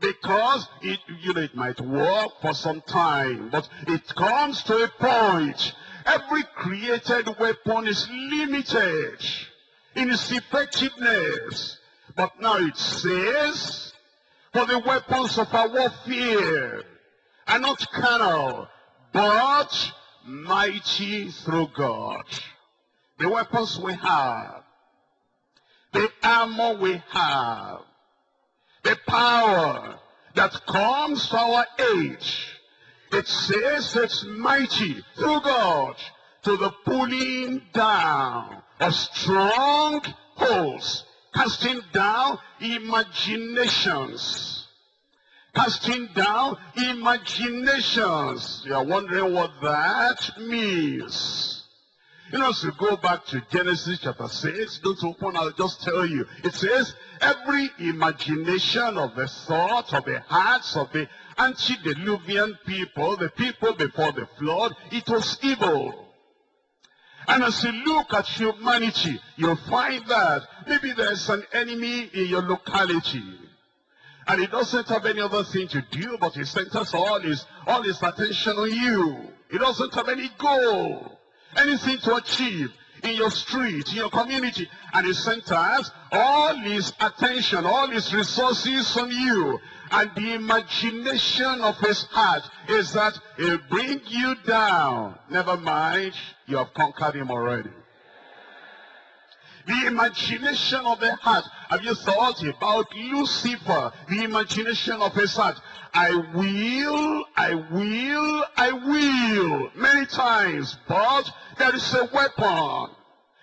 Because it, you know, it might work for some time, but it comes to a point. Every created weapon is limited in its effectiveness. But now it says, for the weapons of our warfare are not carnal, but mighty through God. The weapons we have, the armor we have, the power that comes to our aid, it says it's mighty through God to the pulling down of strongholds, casting down imaginations. Casting down imaginations. You are wondering what that means. You know, as we go back to Genesis chapter six, don't open, I'll just tell you. It says, every imagination of the thoughts, of the hearts, of the antediluvian people, the people before the flood, it was evil. And as you look at humanity, you'll find that maybe there's an enemy in your locality. And it doesn't have any other thing to do, but he centers all his, all his attention on you. It doesn't have any goal, anything to achieve in your street, in your community. And he centers all his attention, all his resources on you. And the imagination of his heart is that he'll bring you down. Never mind, you have conquered him already. The imagination of the heart. Have you thought about Lucifer? The imagination of his heart. I will, I will, I will. Many times. But there is a weapon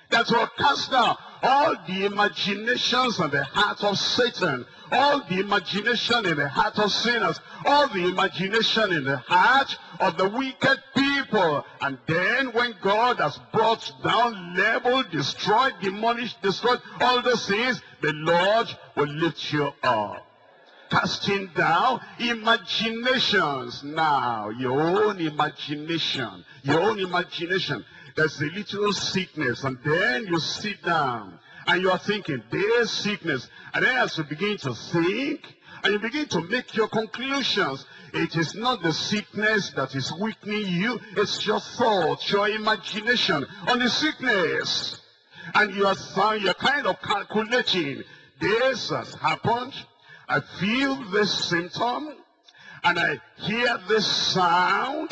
that will cast down all the imaginations and the heart of Satan. All the imagination in the heart of sinners. All the imagination in the heart of the wicked people. And then when God has brought down, leveled, destroyed, demolished, destroyed all the sins, the Lord will lift you up. Casting down imaginations. Now, your own imagination. Your own imagination. There's a little sickness. And then you sit down. And you are thinking, there's sickness. And then as you begin to think, and you begin to make your conclusions, it is not the sickness that is weakening you, it's your thoughts, your imagination on the sickness. And you are you're kind of calculating, this has happened, I feel this symptom, and I hear this sound,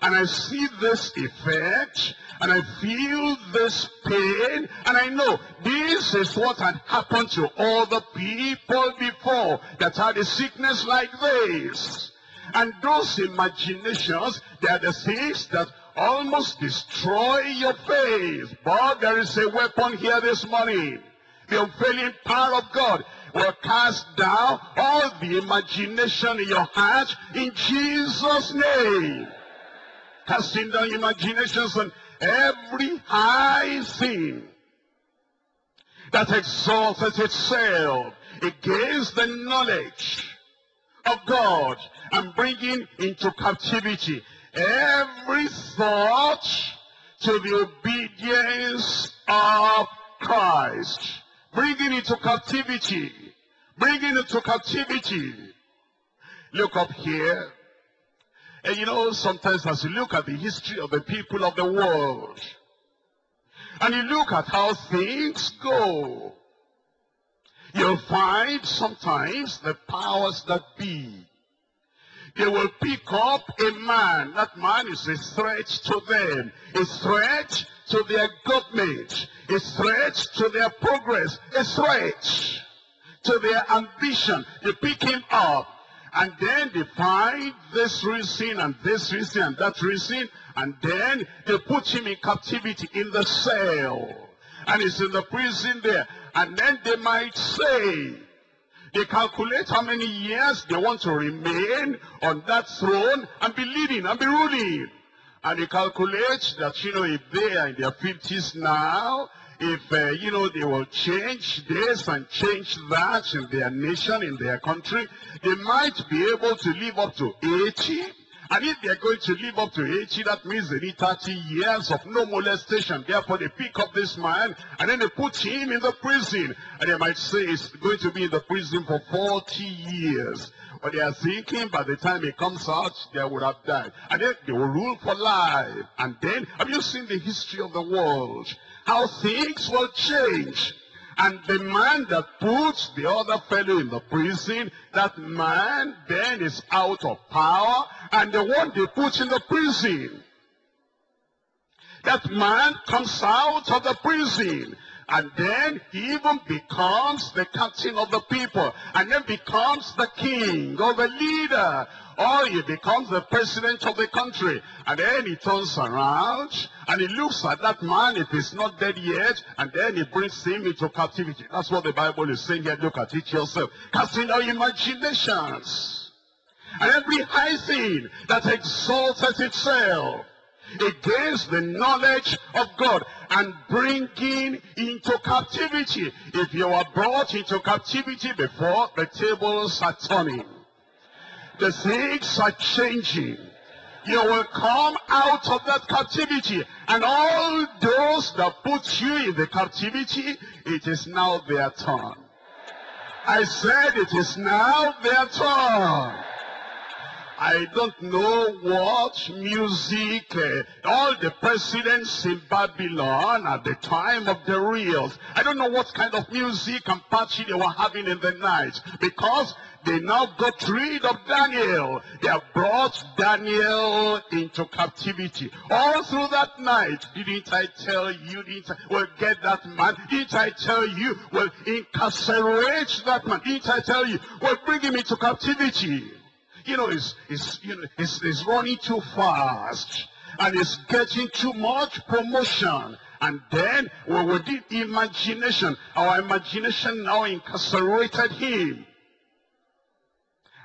and I see this effect, and I feel this pain, and I know this is what had happened to all the people before that had a sickness like this. And those imaginations, they are the things that almost destroy your faith. But there is a weapon here this morning. The unfailing power of God will cast down all the imagination in your heart in Jesus' name. Casting down imaginations and every high thing that exalts itself against the knowledge of God, and bringing into captivity every thought to the obedience of Christ. Bringing into captivity. Bringing into captivity. Look up here. And you know, sometimes as you look at the history of the people of the world, and you look at how things go, you'll find sometimes the powers that be, They will pick up a man. That man is a threat to them, a threat to their government, a threat to their progress, a threat to their ambition. They pick him up, and then they find this reason and this reason and that reason, and then they put him in captivity in the cell, and he's in the prison there. And then they might say, they calculate how many years they want to remain on that throne and be leading and be ruling. And they calculate that, you know, if they are in their fifties now, if, uh, you know, they will change this and change that in their nation, in their country, they might be able to live up to eighty. And if they are going to live up to eighty, that means they need thirty years of no molestation. Therefore, they pick up this man, and then they put him in the prison. And they might say he's going to be in the prison for forty years. But they are thinking by the time he comes out, they would have died. And then they will rule for life. And then, have you seen the history of the world? How things will change. And the man that puts the other fellow in the prison, that man then is out of power, and the one they put in the prison, that man comes out of the prison, and then he even becomes the captain of the people, and then becomes the king or the leader, or he becomes the president of the country. And then he turns around, and he looks at that man, if he's not dead yet, and then he brings him into captivity. That's what the Bible is saying here. Look at it yourself. Casting out imaginations, and every high thing that exalted itself against the knowledge of God, and bringing into captivity. If you are brought into captivity before, the tables are turning. The things are changing. You will come out of that captivity, and all those that put you in the captivity, it is now their turn. I said it is now their turn. I don't know what music, uh, all the presidents in Babylon at the time of the reels, I don't know what kind of music and party they were having in the night, because they now got rid of Daniel. They have brought Daniel into captivity. All through that night, didn't I tell you, didn't I, well, get that man, didn't I tell you, well, incarcerate that man, didn't I tell you, well, bring him into captivity. You know, it's, it's, you know, it's, it's running too fast, and it's getting too much promotion. And then, well, we did imagination. Our imagination now incarcerated him.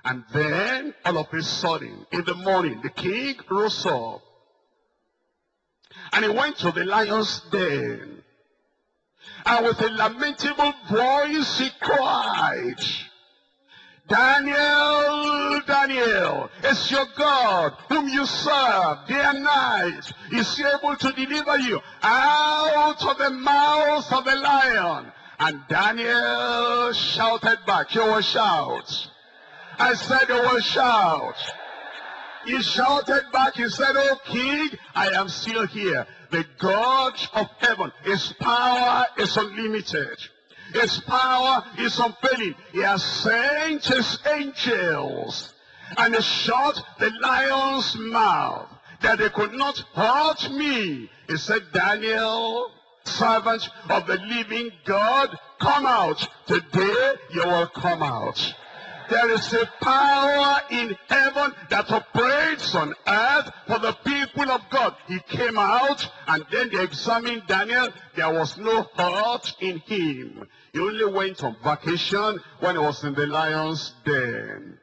And then, all of a sudden, in the morning, the king rose up, and he went to the lion's den. And with a lamentable voice, he cried, Daniel, Daniel, is your God, whom you serve day and night, is he able to deliver you out of the mouth of the lion? And Daniel shouted back. You will shout. I said, you will shout. He shouted back. He said, O king, I am still here. The God of heaven, his power is unlimited. His power is unfailing. He has sent his angels, and he shut the lion's mouth, that they could not hurt me. He said, Daniel, servant of the living God, come out. Today you will come out. There is a power in heaven that operates on earth for the people of God. He came out, and then they examined Daniel. There was no hurt in him. He only went on vacation when he was in the lion's den.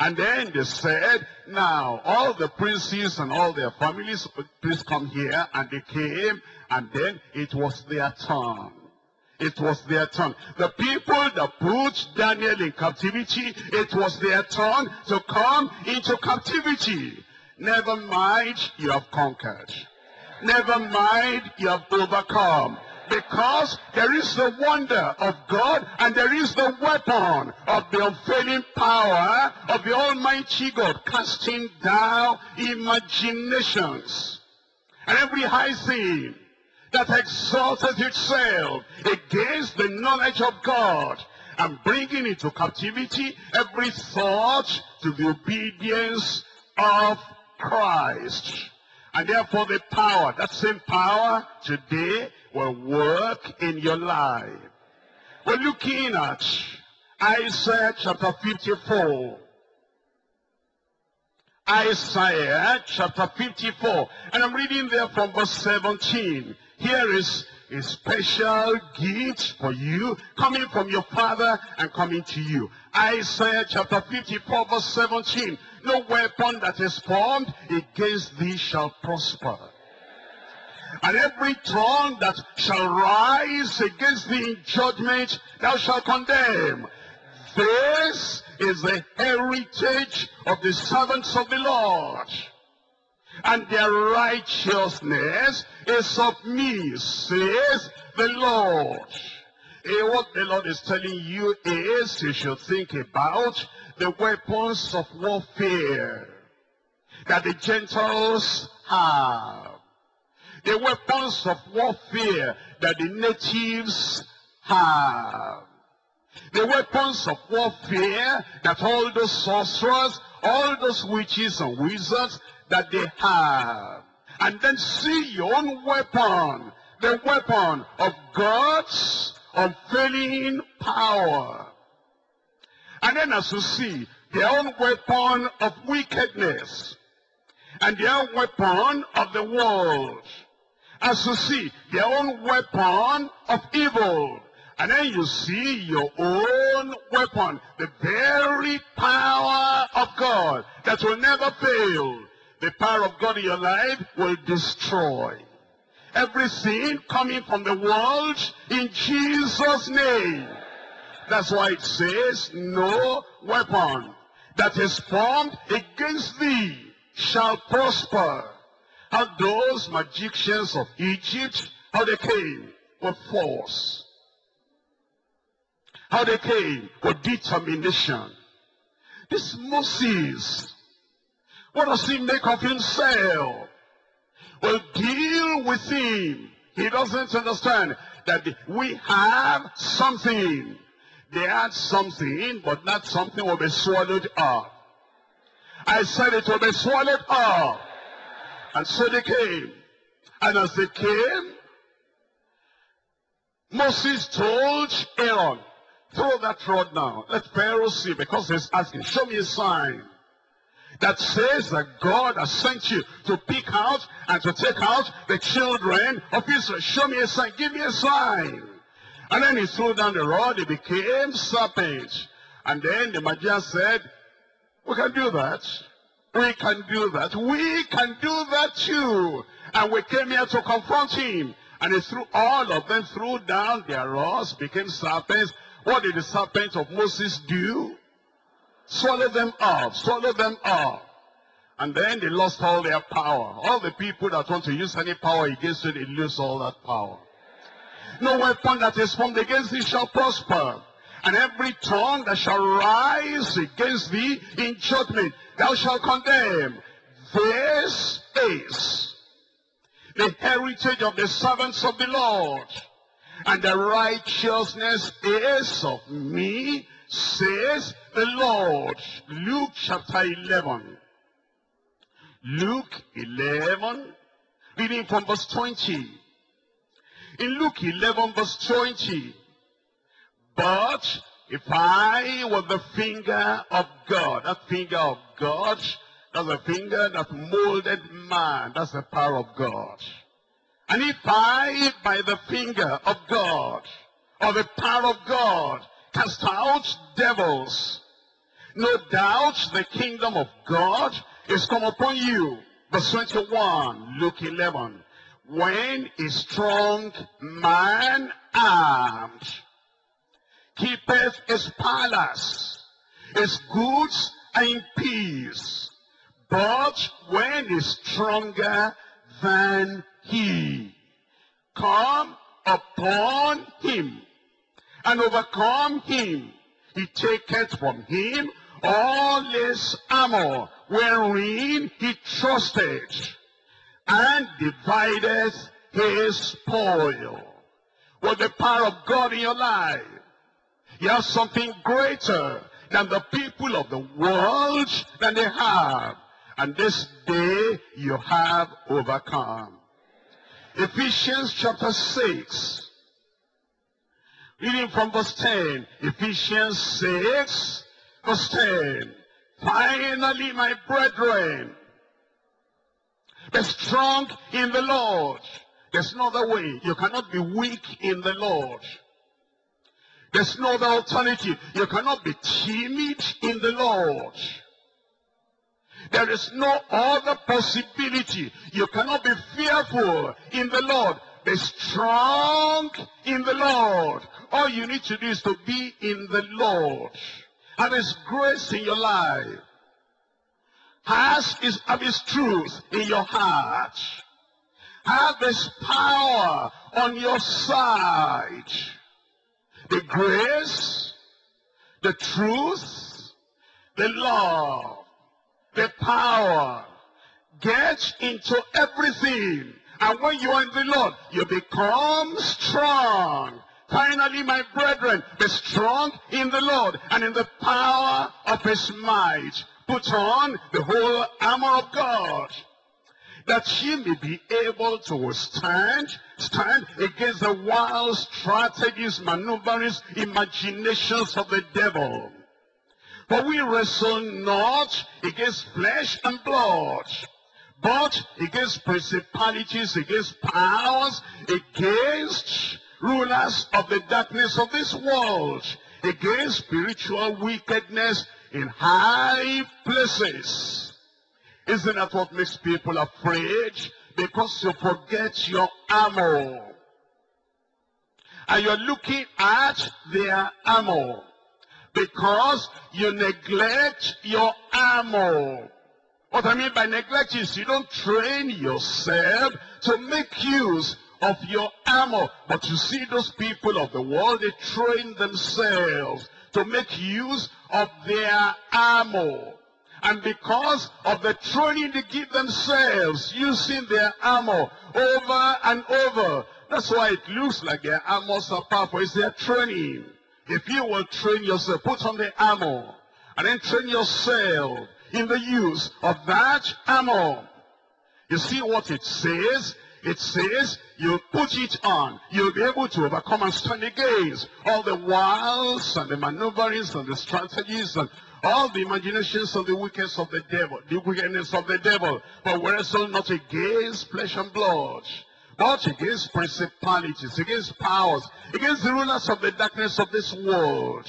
And then they said, now, all the princes and all their families, please come here. And they came, and then it was their turn. It was their turn. The people that put Daniel in captivity, it was their turn to come into captivity. Never mind, you have conquered. Never mind, you have overcome. Because there is the wonder of God, and there is the weapon of the unfailing power of the Almighty God, casting down imaginations and every high thing that exalted itself against the knowledge of God, and bringing into captivity every thought to the obedience of Christ. And therefore the power, that same power today will work in your life. We're looking at Isaiah chapter fifty-four. Isaiah chapter fifty-four. And I'm reading there from verse seventeen. Here is a special gift for you, coming from your Father and coming to you. Isaiah chapter fifty-four verse seventeen. No weapon that is formed against thee shall prosper. And every tongue that shall rise against thee in judgment, thou shalt condemn. This is the heritage of the servants of the Lord, and their righteousness is of me, says the Lord. And what the Lord is telling you is you should think about the weapons of warfare that the Gentiles have, the weapons of warfare that the natives have, the weapons of warfare that all those sorcerers, all those witches and wizards that they have. And then see your own weapon, the weapon of God's unfailing power. And then as you see, their own weapon of wickedness and their own weapon of the world. As you see, their own weapon of evil. And then you see your own weapon, the very power of God that will never fail. The power of God in your life will destroy everything coming from the world in Jesus' name. That's why it says, no weapon that is formed against thee shall prosper. How those magicians of Egypt, how they came with force, how they came with determination. This Moses, what does he make of himself? Well, deal with him. He doesn't understand that we have something. They had something, but that something will be swallowed up. I said it will be swallowed up. And so they came. And as they came, Moses told Aaron, throw that rod now. Let Pharaoh see, because he's asking, show me a sign that says that God has sent you to pick out and to take out the children of Israel. Show me a sign. Give me a sign. And then he threw down the rod. It became serpent. And then the Magi said, we can do that. We can do that. We can do that too. And we came here to confront him. And he threw, all of them threw down their rods, became serpents. What did the serpent of Moses do? Swallow them up, swallow them up. And then they lost all their power. All the people that want to use any power against you, they lose all that power. No weapon that is formed against thee shall prosper. And every tongue that shall rise against thee in judgment, thou shalt condemn. This is the heritage of the servants of the Lord, and the righteousness is of me, says the Lord. Luke chapter eleven. Luke eleven, reading from verse twenty. In Luke eleven verse twenty, but if I with the finger of God, that finger of God, that's the finger that molded man, that's the power of God. And if I by the finger of God, or the power of God, cast out devils, no doubt the kingdom of God is come upon you. Verse twenty-one, Luke eleven. When a strong man armed keepeth his palace, his goods are in peace. But when is stronger than he come upon him and overcome him, he taketh from him all his armor wherein he trusted, and divideth his spoil. With the power of God in your life, You have something greater than the people of the world than they have. And this day you have overcome. Ephesians chapter six. Reading from verse ten. Ephesians six, verse ten. Finally, my brethren, be strong in the Lord. There's no other way. You cannot be weak in the Lord. There's no other alternative. You cannot be timid in the Lord. There is no other possibility. You cannot be fearful in the Lord. Be strong in the Lord. All you need to do is to be in the Lord. Have His grace in your life. Ask is of His truth in your heart. Have His power on your side. The grace, the truth, the love, the power. Get into everything. And when you are in the Lord, you become strong. Finally, my brethren, be strong in the Lord and in the power of His might. Put on the whole armor of God, that ye may be able to withstand, stand against the wild strategies, maneuverings, imaginations of the devil. For we wrestle not against flesh and blood, but against principalities, against powers, against rulers of the darkness of this world, against spiritual wickedness in high places. Isn't that what makes people afraid? Because you forget your armor. And you're looking at their armor. Because you neglect your armor. What I mean by neglect is you don't train yourself to make use of your armor. But you see those people of the world, they train themselves to make use of their armor. And because of the training they give themselves, using their armor over and over, that's why it looks like their armors are powerful. It's their training. If you will train yourself, put on the armor, and then train yourself in the use of that armor. You see what it says? It says you put it on. You'll be able to overcome and stand against all the wiles and the maneuverings and the strategies and all the imaginations of the wickedness of the devil, the wickedness of the devil. But we wrestle not against flesh and blood, but against principalities, against powers, against the rulers of the darkness of this world,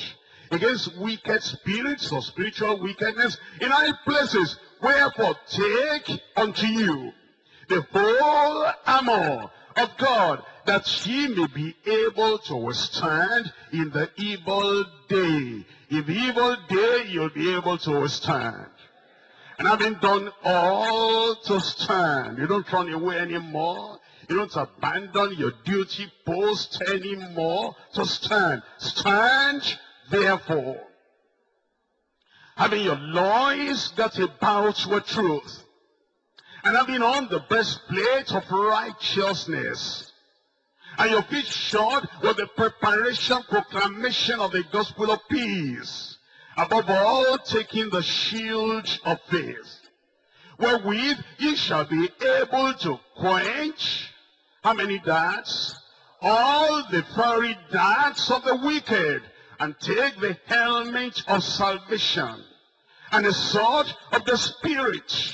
against wicked spirits or spiritual wickedness in high places. Wherefore take unto you the whole armor of God, that she may be able to withstand in the evil day. In the evil day, you'll be able to withstand. And having done all to stand, you don't run away anymore. You don't abandon your duty post anymore. To stand. Stand, therefore, having your loins girt about with truth, and having on the breastplate of righteousness, and your feet shod with the preparation, proclamation of the gospel of peace. Above all, taking the shield of faith, wherewith ye shall be able to quench, how many darts? All the fiery darts of the wicked, and take the helmet of salvation, and the sword of the Spirit,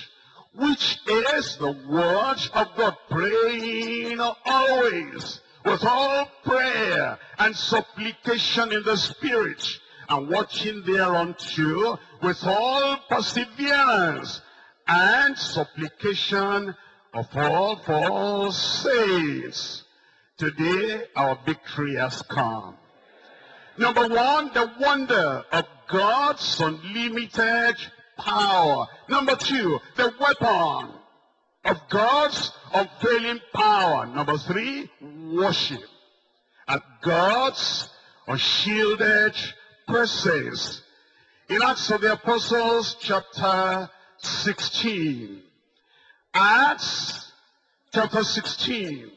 which is the word of God, praying always with all prayer and supplication in the Spirit, and watching thereunto with all perseverance and supplication of all for all saints. Today our victory has come. Number one, the wonder of God's unlimited power. Number two, the weapon of God's unfailing power. Number three, worship at God's unshielded presence. In Acts of the Apostles, chapter sixteen. Acts chapter sixteen,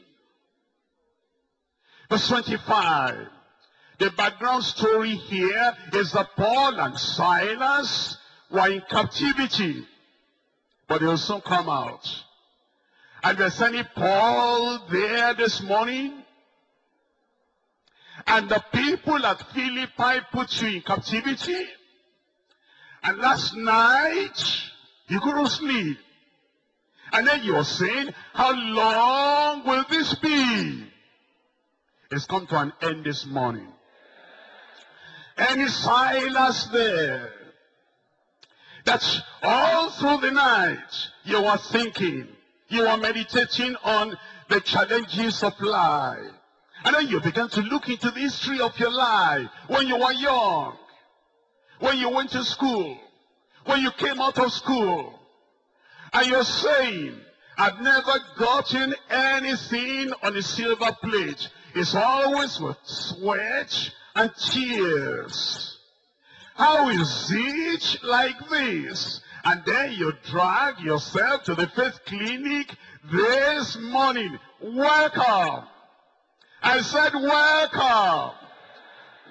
verse twenty-five. The background story here is that Paul and Silas were in captivity, but they will soon come out. And they're sending Paul there this morning. And the people at Philippi put you in captivity. And last night, you couldn't sleep. And then you're saying, how long will this be? It's come to an end this morning. Any Silas there? That's all through the night you were thinking, you were meditating on the challenges of life. And then you began to look into the history of your life when you were young, when you went to school, when you came out of school. And you're saying, I've never gotten anything on a silver plate. It's always with sweat and tears. How is it like this? And then you drag yourself to the faith clinic this morning. Welcome. I said welcome.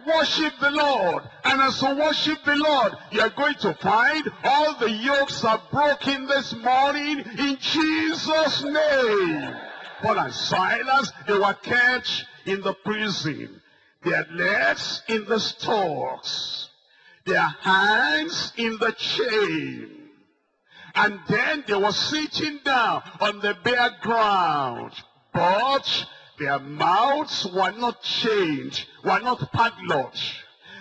Worship the Lord. And as you worship the Lord, you are going to find all the yokes are broken this morning in Jesus' name. Paul and Silas, they were kept in the prison. Their legs in the stocks. Their hands in the chain. And then they were sitting down on the bare ground. But their mouths were not chained, were not padlocked.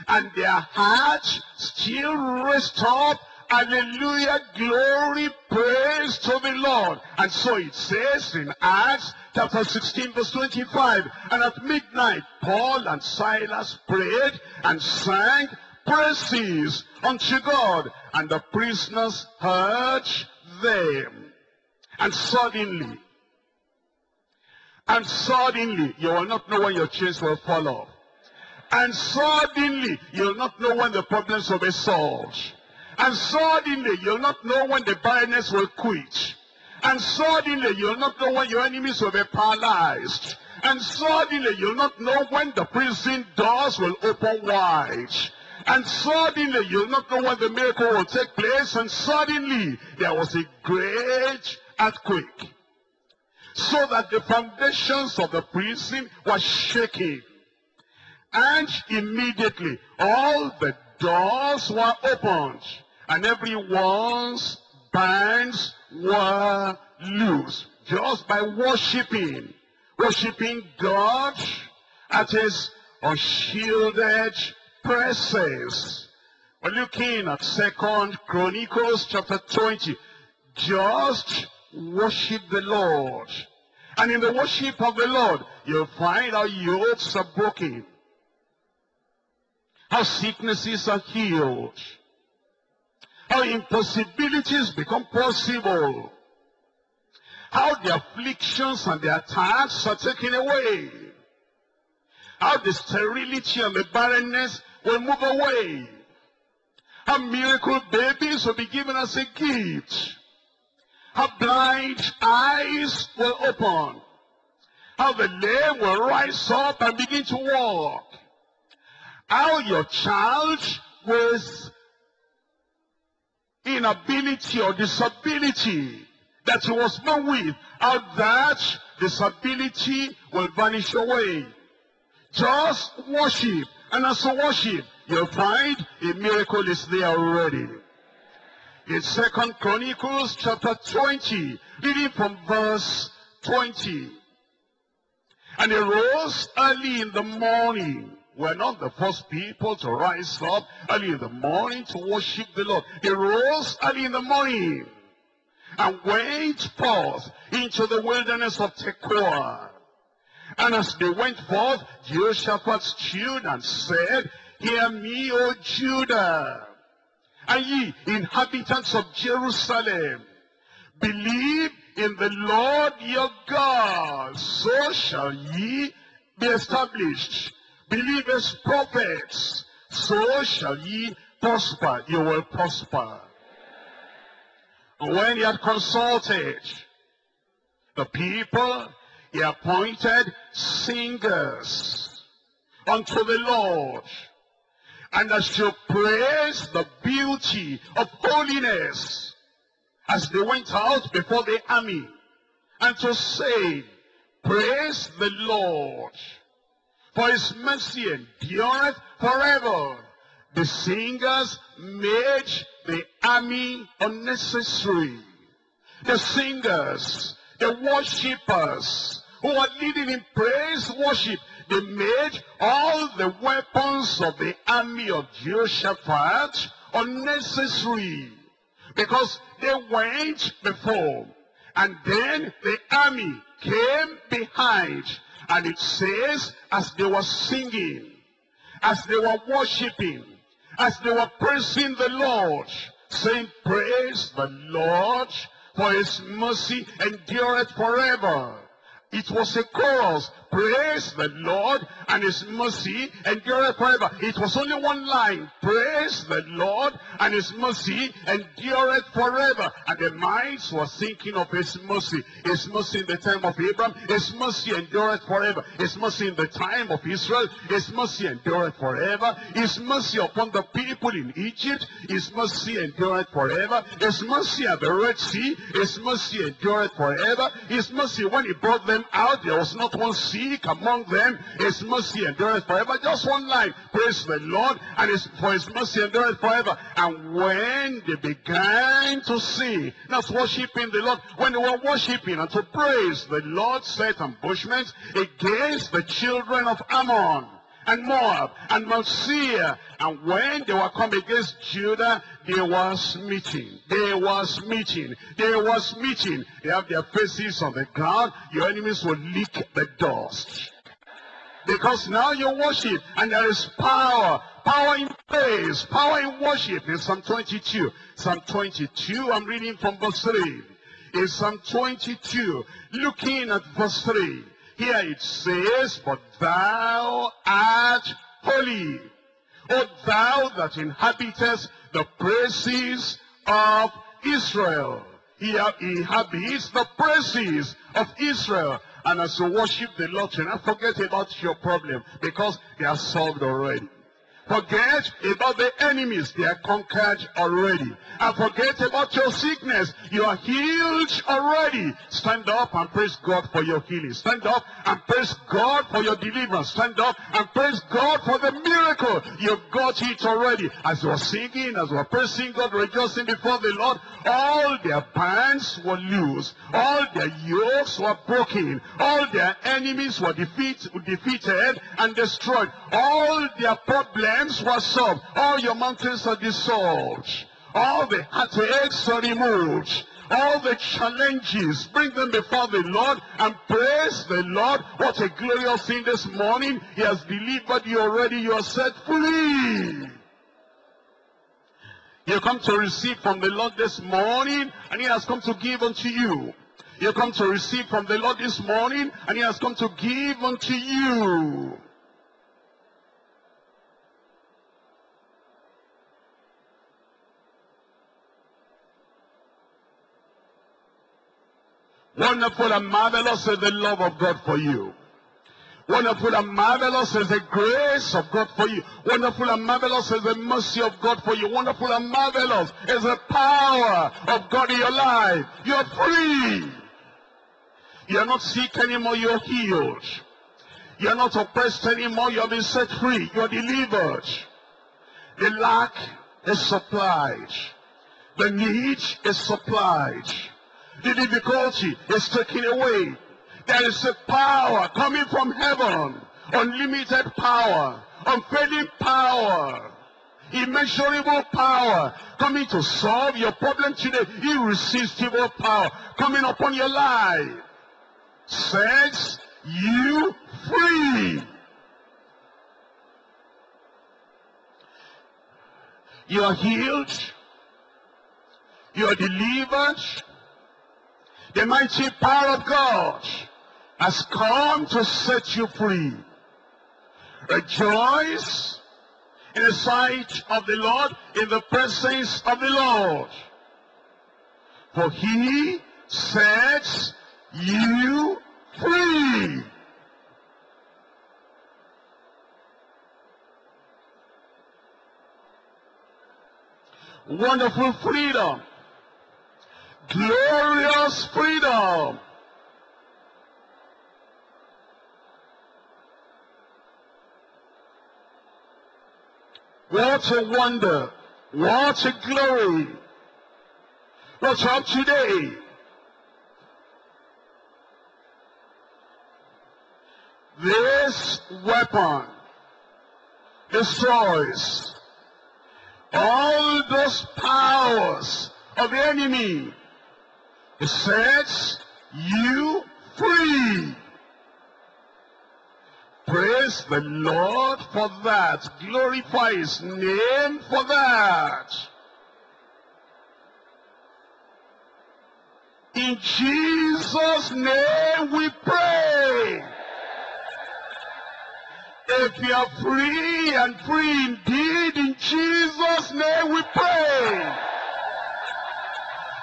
And their hearts still raised up. Hallelujah, glory, praise to the Lord. And so it says in Acts chapter sixteen verse twenty-five, and at midnight Paul and Silas prayed and sang praises unto God, and the prisoners heard them. And suddenly, and suddenly, you will not know when your chains will fall off. And suddenly, you will not know when the problems will be solved. And suddenly, you'll not know when the barrenness will quit. And suddenly, you'll not know when your enemies will be paralyzed. And suddenly, you'll not know when the prison doors will open wide. And suddenly, you'll not know when the miracle will take place. And suddenly, there was a great earthquake, so that the foundations of the prison were shaking. And immediately, all the doors were opened, and everyone's bands were loose, just by worshiping, worshiping God at his unshielded presence. We're looking at Second Chronicles chapter twenty. Just worship the Lord. And in the worship of the Lord, you'll find how yokes are broken, how sicknesses are healed, how impossibilities become possible, how the afflictions and the attacks are taken away, how the sterility and the barrenness will move away, how miracle babies will be given as a gift, how blind eyes will open, how the lame will rise up and begin to walk, how your child with inability or disability that he was born with, how that disability will vanish away. Just worship, and as you worship, you'll find a miracle is there already. In Second Chronicles chapter twenty, reading from verse twenty, and he rose early in the morning. We're not the first people to rise up early in the morning to worship the Lord. He rose early in the morning and went forth into the wilderness of Tekoa. And as they went forth, Jehoshaphat stood and said, hear me, O Judah, and ye inhabitants of Jerusalem, believe in the Lord your God, so shall ye be established. Believe his prophets, so shall ye prosper. You will prosper. And when he had consulted the people, he appointed singers unto the Lord. And as you praise the beauty of holiness, as they went out before the army, and to say, praise the Lord, for his mercy endureth forever. The singers made the army unnecessary. The singers, the worshippers who are leading in praise worship, they made all the weapons of the army of Jehoshaphat unnecessary, because they went before, and then the army came behind. And it says, as they were singing, as they were worshiping, as they were praising the Lord, saying, praise the Lord, for his mercy endureth forever. It was a chorus, praise the Lord, and his mercy endureth forever. It was only one line, praise the Lord, and his mercy endureth forever. And the minds were thinking of his mercy. His mercy in the time of Abraham, his mercy endureth forever. His mercy in the time of Israel, his mercy endureth forever. His mercy upon the people in Egypt, his mercy endureth forever. His mercy at the Red Sea, his mercy endureth forever. His mercy when he brought them out, there was not one sick among them. His mercy endureth forever. Just one line, praise the Lord, and his, for his mercy endureth forever. And when they began to sing, that's worshiping the Lord, when they were worshiping and to praise the Lord, set ambushments against the children of Ammon and Moab and Mount Seir. And when they were come against Judah, they were smitten. They were smitten. They were smitten. They have their faces on the ground. Your enemies will lick the dust. Because now you worship, and there is power. Power in praise. Power in worship. In Psalm twenty-two. Psalm twenty-two, I'm reading from verse three. In Psalm twenty-two, looking at verse three. Here it says, but thou art holy, O thou that inhabitest the praises of Israel. He inhabits the praises of Israel. And as you worship the Lord, do not forget about your problem, because they are solved already. Forget about the enemies, they are conquered already. And forget about your sickness, you are healed already. Stand up and praise God for your healing. Stand up and praise God for your deliverance. Stand up and praise God for the miracle. You've got it already. As you are singing, as you are praising God, rejoicing before the Lord, all their bands were loose, all their yokes were broken, all their enemies were defeat, defeated and destroyed, all their problems were solved. All your mountains are dissolved. All the heartaches are removed. All the challenges, bring them before the Lord and praise the Lord. What a glorious thing this morning. He has delivered you already. You are set free. You come to receive from the Lord this morning, and he has come to give unto you. You come to receive from the Lord this morning, and he has come to give unto you. Wonderful and marvelous is the love of God for you. Wonderful and marvelous is the grace of God for you. Wonderful and marvelous is the mercy of God for you. Wonderful and marvelous is the power of God in your life. You are free. You are not sick anymore, you are healed. You are not oppressed anymore, you have been set free. You are delivered. The lack is supplied. The need is supplied. The difficulty is taken away. There is a power coming from heaven, unlimited power, unfailing power, immeasurable power, coming to solve your problem today. Irresistible power coming upon your life, sets you free. You are healed, you are delivered. The mighty power of God has come to set you free. Rejoice in the sight of the Lord, in the presence of the Lord. For he sets you free. wonderful freedom, glorious freedom. What a wonder, what a glory. What's up today? This weapon destroys all those powers of the enemy. It sets you free. Praise the Lord for that. Glorify His name for that. In Jesus' name we pray. If you are free and free indeed, in Jesus' name we pray.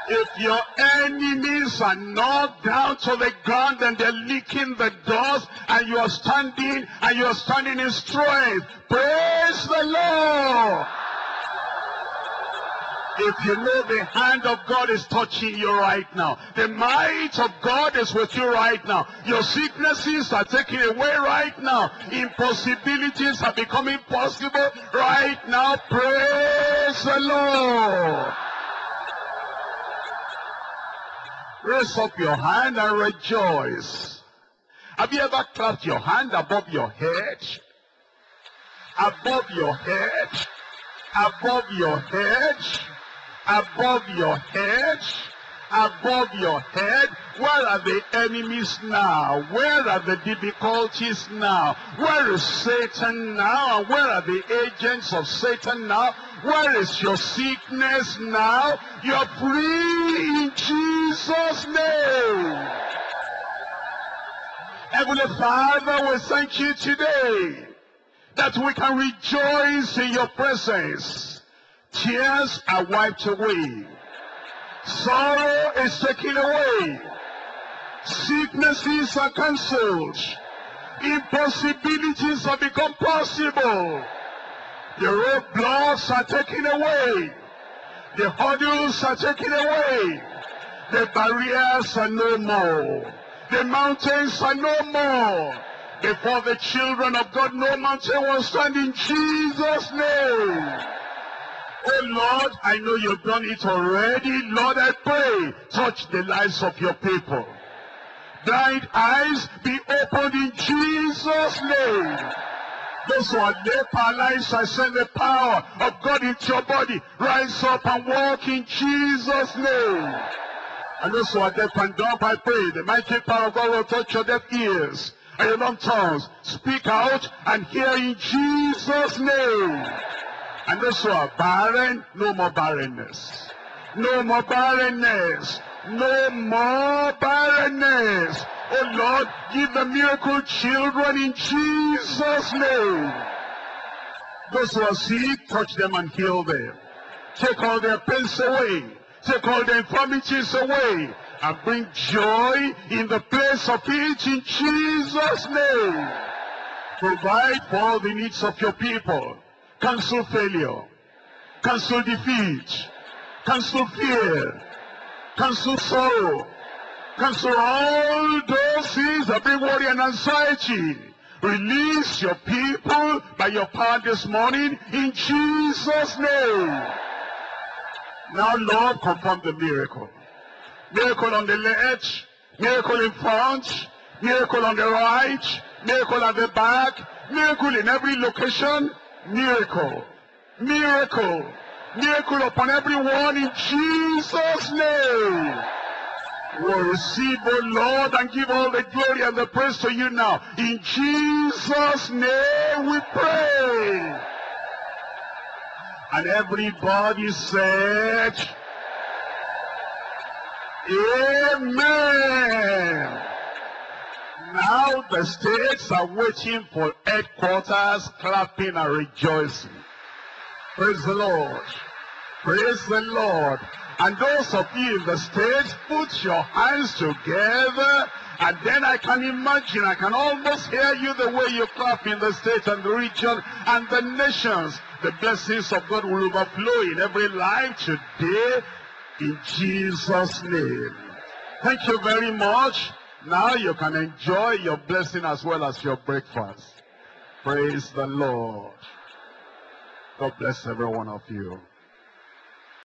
If your enemies are knocked down to the ground and they're licking the doors and you are standing and you are standing in strength, praise the Lord. If you know the hand of God is touching you right now, the might of God is with you right now, your sicknesses are taken away right now, impossibilities are becoming possible right now, praise the Lord. Raise up your hand and rejoice. Have you ever clapped your hand above your head? Above your head? Above your head? Above your head? Above your head? Where are the enemies now? Where are the difficulties now? Where is Satan now? And where are the agents of Satan now? Where is your sickness now? You're free in Jesus' name. Heavenly Father, we thank you today that we can rejoice in your presence. Tears are wiped away. Sorrow is taken away. Sicknesses are cancelled. Impossibilities have become possible. The roadblocks are taken away. The hurdles are taken away. The barriers are no more. The mountains are no more. Before the children of God, no mountain will stand in Jesus' name. Oh Lord, I know you've done it already. Lord, I pray, touch the lives of your people. Blind eyes be opened in Jesus' name. Those who are dead, paralyzed, I send the power of God into your body. Rise up and walk in Jesus' name. And those who are deaf and dumb, I pray, the mighty power of God will touch your deaf ears and your long tongues. Speak out and hear in Jesus' name. And those who are barren, no more barrenness. No more barrenness. No more barrenness. Oh Lord, give the miracle children in Jesus' name. Those who are sick, touch them and heal them. Take all their pains away. Take all their infirmities away. And bring joy in the place of it in Jesus' name. Provide for all the needs of your people. Cancel failure, cancel defeat, cancel fear, cancel sorrow, cancel all those things that bring worry and anxiety. Release your people by your power this morning in Jesus' name. Now, Lord, confirm the miracle. Miracle on the left, miracle in front, miracle on the right, miracle at the back, miracle in every location. Miracle, miracle, miracle upon everyone in Jesus' name. We'll receive, O Lord, and give all the glory and the praise to you now. In Jesus' name we pray. And everybody said, amen. Now the states are waiting for headquarters, clapping and rejoicing. Praise the Lord. Praise the Lord. And those of you in the states, put your hands together. And then I can imagine, I can almost hear you the way you clap in the states and the region and the nations. The blessings of God will overflow in every life today, in Jesus' name. Thank you very much. Now you can enjoy your blessing as well as your breakfast. Praise the Lord. God bless every one of you.